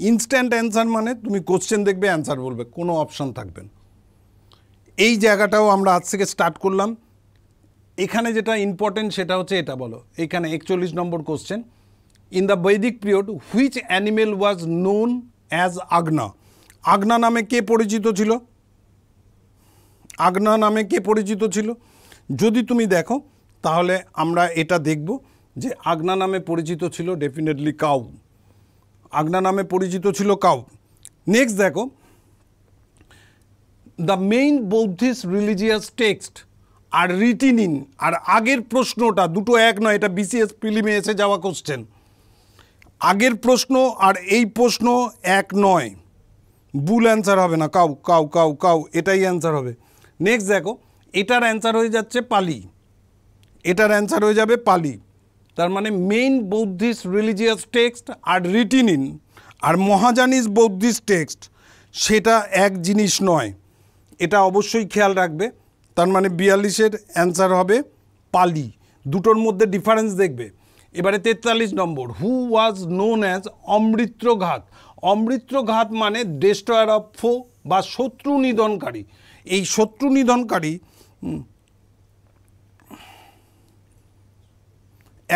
Instant answer মানে তুমি কোশ্চেন দেখবে, অ্যান্সার বলবে, কোনো অপশন থাকবে না। এই জায়গাটাও আমরা আজ থেকে স্টার্ট করলাম। এখানে যেটা ইম্পর্টেন্ট সেটা হচ্ছে এটা বলো, এখানে ৪১ নম্বর question, in the Vedic period which animal was known as Aghna. আগ্না নামে কে পরিচিত ছিল? আগ্না নামে কে পরিচিত ছিল? যদি তুমি দেখো তাহলে আমরা এটা দেখব যে আগ্না নামে পরিচিত ছিল ডেফিনেটলি কাউ, আগ্না নামে পরিচিত ছিল কাউ। নেক্সট দেখো the main Buddhist religious text আর রিটিনিন, আর আগের প্রশ্নটা দুটো এক নয়, এটা বিসিএস প্রিলিমে এসে যাওয়া কোশ্চেন, আগের প্রশ্ন আর এই প্রশ্ন এক নয়, ভুল অ্যান্সার হবে না, কাউ কাউ কাউ কাউ এটাই অ্যান্সার হবে। নেক্সট দেখো এটার অ্যান্সার হয়ে যাচ্ছে পালি, এটার অ্যান্সার হয়ে যাবে পালি, তার মানে মেইন বৌদ্ধিস্ট রিলিজিয়াস টেক্সট আর রিটিনিন আর মহাযানিস বৌদ্ধিস্ট টেক্সট সেটা এক জিনিস নয়, এটা অবশ্যই খেয়াল রাখবে। তার মানে ৪২-এর অ্যান্সার হবে পালি, দুটোর মধ্যে ডিফারেন্স দেখবে। এবারে ৪৩ নম্বর, হু ওয়াজ নোন অ্যাজ অমৃত্রঘাত। অমৃত্রঘাত মানে ডেস্ট্রয়ার অফ ফো বা শত্রু নিধনকারী, এই শত্রু নিধনকারী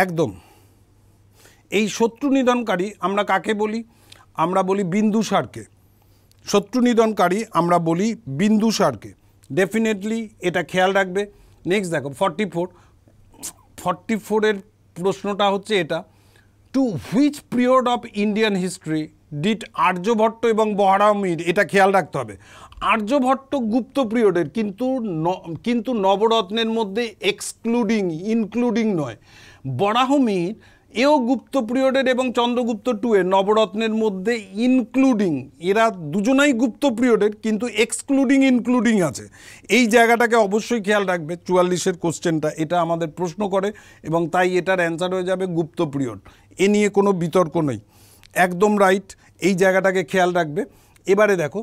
একদম, এই শত্রু নিধনকারী আমরা কাকে বলি? আমরা বলি বিন্দুসারকে, শত্রু নিধনকারী আমরা বলি বিন্দুসারকে, ডেফিনেটলি এটা খেয়াল রাখবে। নেক্সট দেখো 44-এর প্রশ্নটা হচ্ছে এটা, to which period of Indian history did Aryabhata এবং বহরামির, এটা খেয়াল রাখতে হবে। আর্যভট্ট গুপ্ত পিরিয়ডের, কিন্তু নবরত্নের মধ্যে এক্সক্লুডিং, ইনক্লুডিং নয়। বরাহমির এও গুপ্ত পিরিয়ডের এবং চন্দ্রগুপ্ত 2 এর, নবরত্নের মধ্যে ইনক্লুডিং, এরা দুজনাই গুপ্ত পিরিয়ডের কিন্তু এক্সক্লুডিং ইনক্লুডিং আছে, এই জায়গাটাকে অবশ্যই খেয়াল রাখবে। 44-এর কোশ্চেনটা এটা আমাদের প্রশ্ন করে এবং তাই এটার অ্যান্সার হয়ে যাবে গুপ্ত পিরিয়ড, এ নিয়ে কোনো বিতর্ক নেই, একদম রাইট, এই জায়গাটাকে খেয়াল রাখবে। এবারে দেখো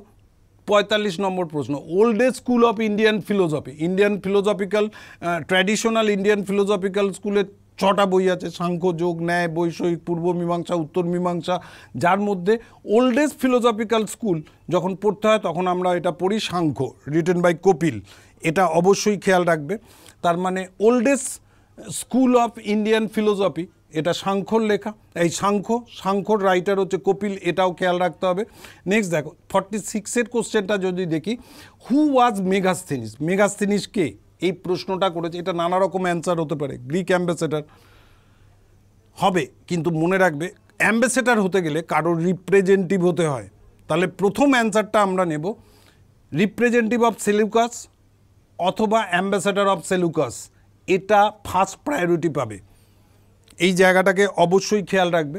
45 নম্বর প্রশ্ন, oldest school of Indian philosophy. Indian philosophical traditional Indian philosophical স্কুলের 6টা বই আছে, সাংখ্য, যোগ, ন্যায়, বৈষয়িক, পূর্ব মীমাংসা, উত্তর মীমাংসা, যার মধ্যে ওল্ডেস্ট ফিলোসফিক্যাল স্কুল যখন পড়তে হয় তখন আমরা এটা পড়ি সাংখ্য, রিটেন বাই কপিল, এটা অবশ্যই খেয়াল রাখবে। তার মানে oldest school of Indian philosophy এটা সাংখ্যর লেখা, এই সাংখ্য, সাংখ্যর রাইটার হচ্ছে কপিল, এটাও খেয়াল রাখতে হবে। নেক্সট দেখো 46-এর কোশ্চেনটা যদি দেখি, হু ওয়াজ মেগাস্থেনিস। মেগাস্থেনিস কে? এই প্রশ্নটা করেছে, এটা নানা রকম অ্যান্সার হতে পারে, গ্রিক অ্যাম্বাসেডার হবে, কিন্তু মনে রাখবে অ্যাম্বাসেডার হতে গেলে কারোর রিপ্রেজেন্টেটিভ হতে হয়, তাহলে প্রথম অ্যান্সারটা আমরা নেব রিপ্রেজেন্টেটিভ অফ সেলিউকাস অথবা অ্যাম্বাসেডর অফ সেলুকাস এটা ফার্স্ট প্রায়োরিটি পাবে, এই জায়গাটাকে অবশ্যই খেয়াল রাখবে।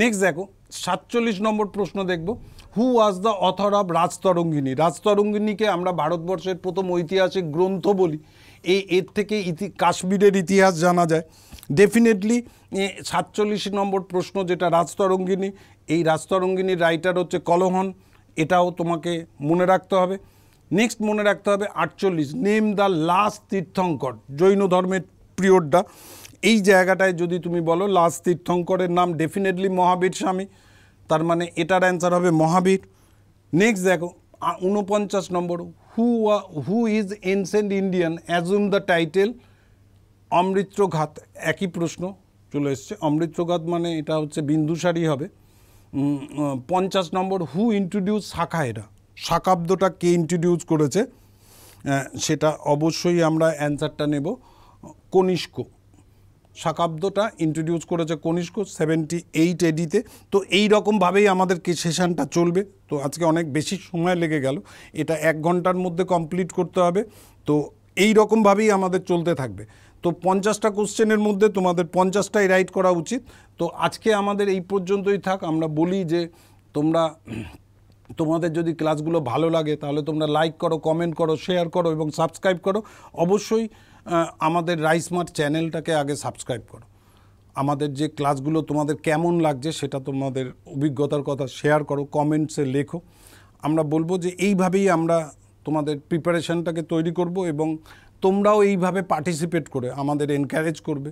নেক্সট দেখো ৪৭ নম্বর প্রশ্ন দেখব, who was the author of Rajatarangini. রাজতরঙ্গিনীকে আমরা ভারতবর্ষের প্রথম ঐতিহাসিক গ্রন্থ বলি, এর থেকে কাশ্মীরের ইতিহাস জানা যায়। ডেফিনেটলি ৪৭ নম্বর প্রশ্ন যেটা রাজতরঙ্গিনী, এই রাজতরঙ্গিনীর রাইটার হচ্ছে কলহন, এটাও তোমাকে মনে রাখতে হবে। নেক্সট মনে রাখতে হবে ৪৮, name the last Tirthankara, Jain ধর্মের পিরিয়ডটা, এই জায়গাটায় যদি তুমি বলো লাস্ট তীর্থঙ্করের নাম ডেফিনেটলি মহাবীর স্বামী, তার মানে এটার অ্যান্সার হবে মহাবীর। নেক্সট দেখো ৪৯ number, who is ancient Indian assume the title Amitraghata, একই প্রশ্ন চলে এসছে, অমৃত্রঘাত মানে এটা হচ্ছে বিন্দুসারী হবে। ৫০ নম্বর, হু ইন্ট্রোডিউস শাখাহেরা, শাকাব্দটা কে ইন্ট্রোডিউস করেছে, সেটা অবশ্যই আমরা অ্যান্সারটা নেব কনিষ্ক, শাকাব্দটা ইন্ট্রোডিউস করেছে কনিষ্ক 78 এডিতে। তো এই রকমভাবেই আমাদের সেশনটা চলবে, তো আজকে অনেক বেশি সময় লেগে গেল, এটা ১ ঘন্টার মধ্যে কমপ্লিট করতে হবে, তো এই রকমভাবেই আমাদের চলতে থাকবে। তো 50টা কোশ্চেনের মধ্যে তোমাদের 50টাই রাইট করা উচিত। তো আজকে আমাদের এই পর্যন্তই থাক। আমরা বলি যে তোমাদের যদি ক্লাসগুলো ভালো লাগে তাহলে তোমরা লাইক করো, কমেন্ট করো, শেয়ার করো এবং সাবস্ক্রাইব করো। অবশ্যই আমাদের রাইস স্মার্ট চ্যানেলটাকে আগে সাবস্ক্রাইব করো। আমাদের যে ক্লাসগুলো তোমাদের কেমন লাগছে সেটা তোমাদের অভিজ্ঞতার কথা শেয়ার করো, কমেন্টসে লেখো। আমরা বলবো যে এইভাবেই আমরা তোমাদের প্রিপারেশনটাকে তৈরি করব এবং তোমরাও এইভাবে পার্টিসিপেট করে আমাদের এনকারেজ করবে।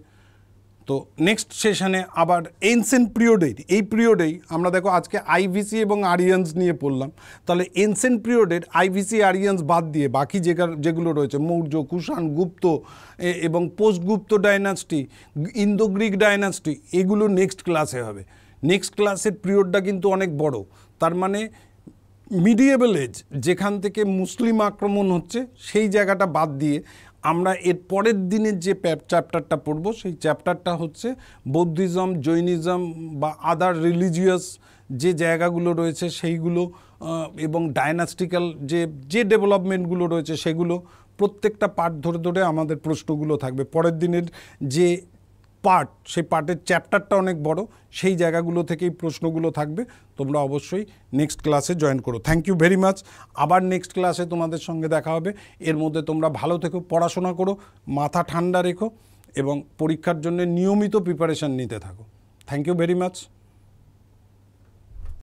তো নেক্সট সেশানে আবার এনসেন্ট পিরিয়ডের, এই পিরিয়ডেই আমরা দেখো আজকে আইভিসি এবং আরিয়ান্স নিয়ে পড়লাম, তাহলে এনসেন্ট পিরিয়ডের আইভিসি আরিয়ান্স বাদ দিয়ে বাকি যেগুলো রয়েছে মৌর্য, কুষাণ, গুপ্ত এবং post Gupta dynasty, Indo Greek dynasty, এগুলো নেক্সট ক্লাসে হবে। নেক্সট ক্লাসের পিরিয়ডটা কিন্তু অনেক বড়, তার মানে মিডিয়েবল এজ যেখান থেকে মুসলিম আক্রমণ হচ্ছে সেই জায়গাটা বাদ দিয়ে আমরা এর পরের দিনের যে চ্যাপ্টারটা পড়ব সেই চ্যাপ্টারটা হচ্ছে বৌদ্ধিজম, জৈনিজম বা আদার রিলিজিয়াস যে জায়গাগুলো রয়েছে সেইগুলো এবং ডাইনাস্টিক্যাল যে ডেভেলপমেন্টগুলো রয়েছে সেগুলো, প্রত্যেকটা পার্ট ধরে ধরে আমাদের প্রশ্নগুলো থাকবে। পরের দিনের যে পার্ট, সেই পার্টের চ্যাপ্টারটা অনেক বড়, সেই জায়গাগুলো থেকেই প্রশ্নগুলো থাকবে। তোমরা অবশ্যই নেক্সট ক্লাসে জয়েন করো। Thank you very much. আবার নেক্সট ক্লাসে তোমাদের সঙ্গে দেখা হবে। এর মধ্যে তোমরা ভালো থেকো, পড়াশোনা করো, মাথা ঠান্ডা রেখো এবং পরীক্ষার জন্য নিয়মিত প্রিপারেশান নিতে থাকো। Thank you very much.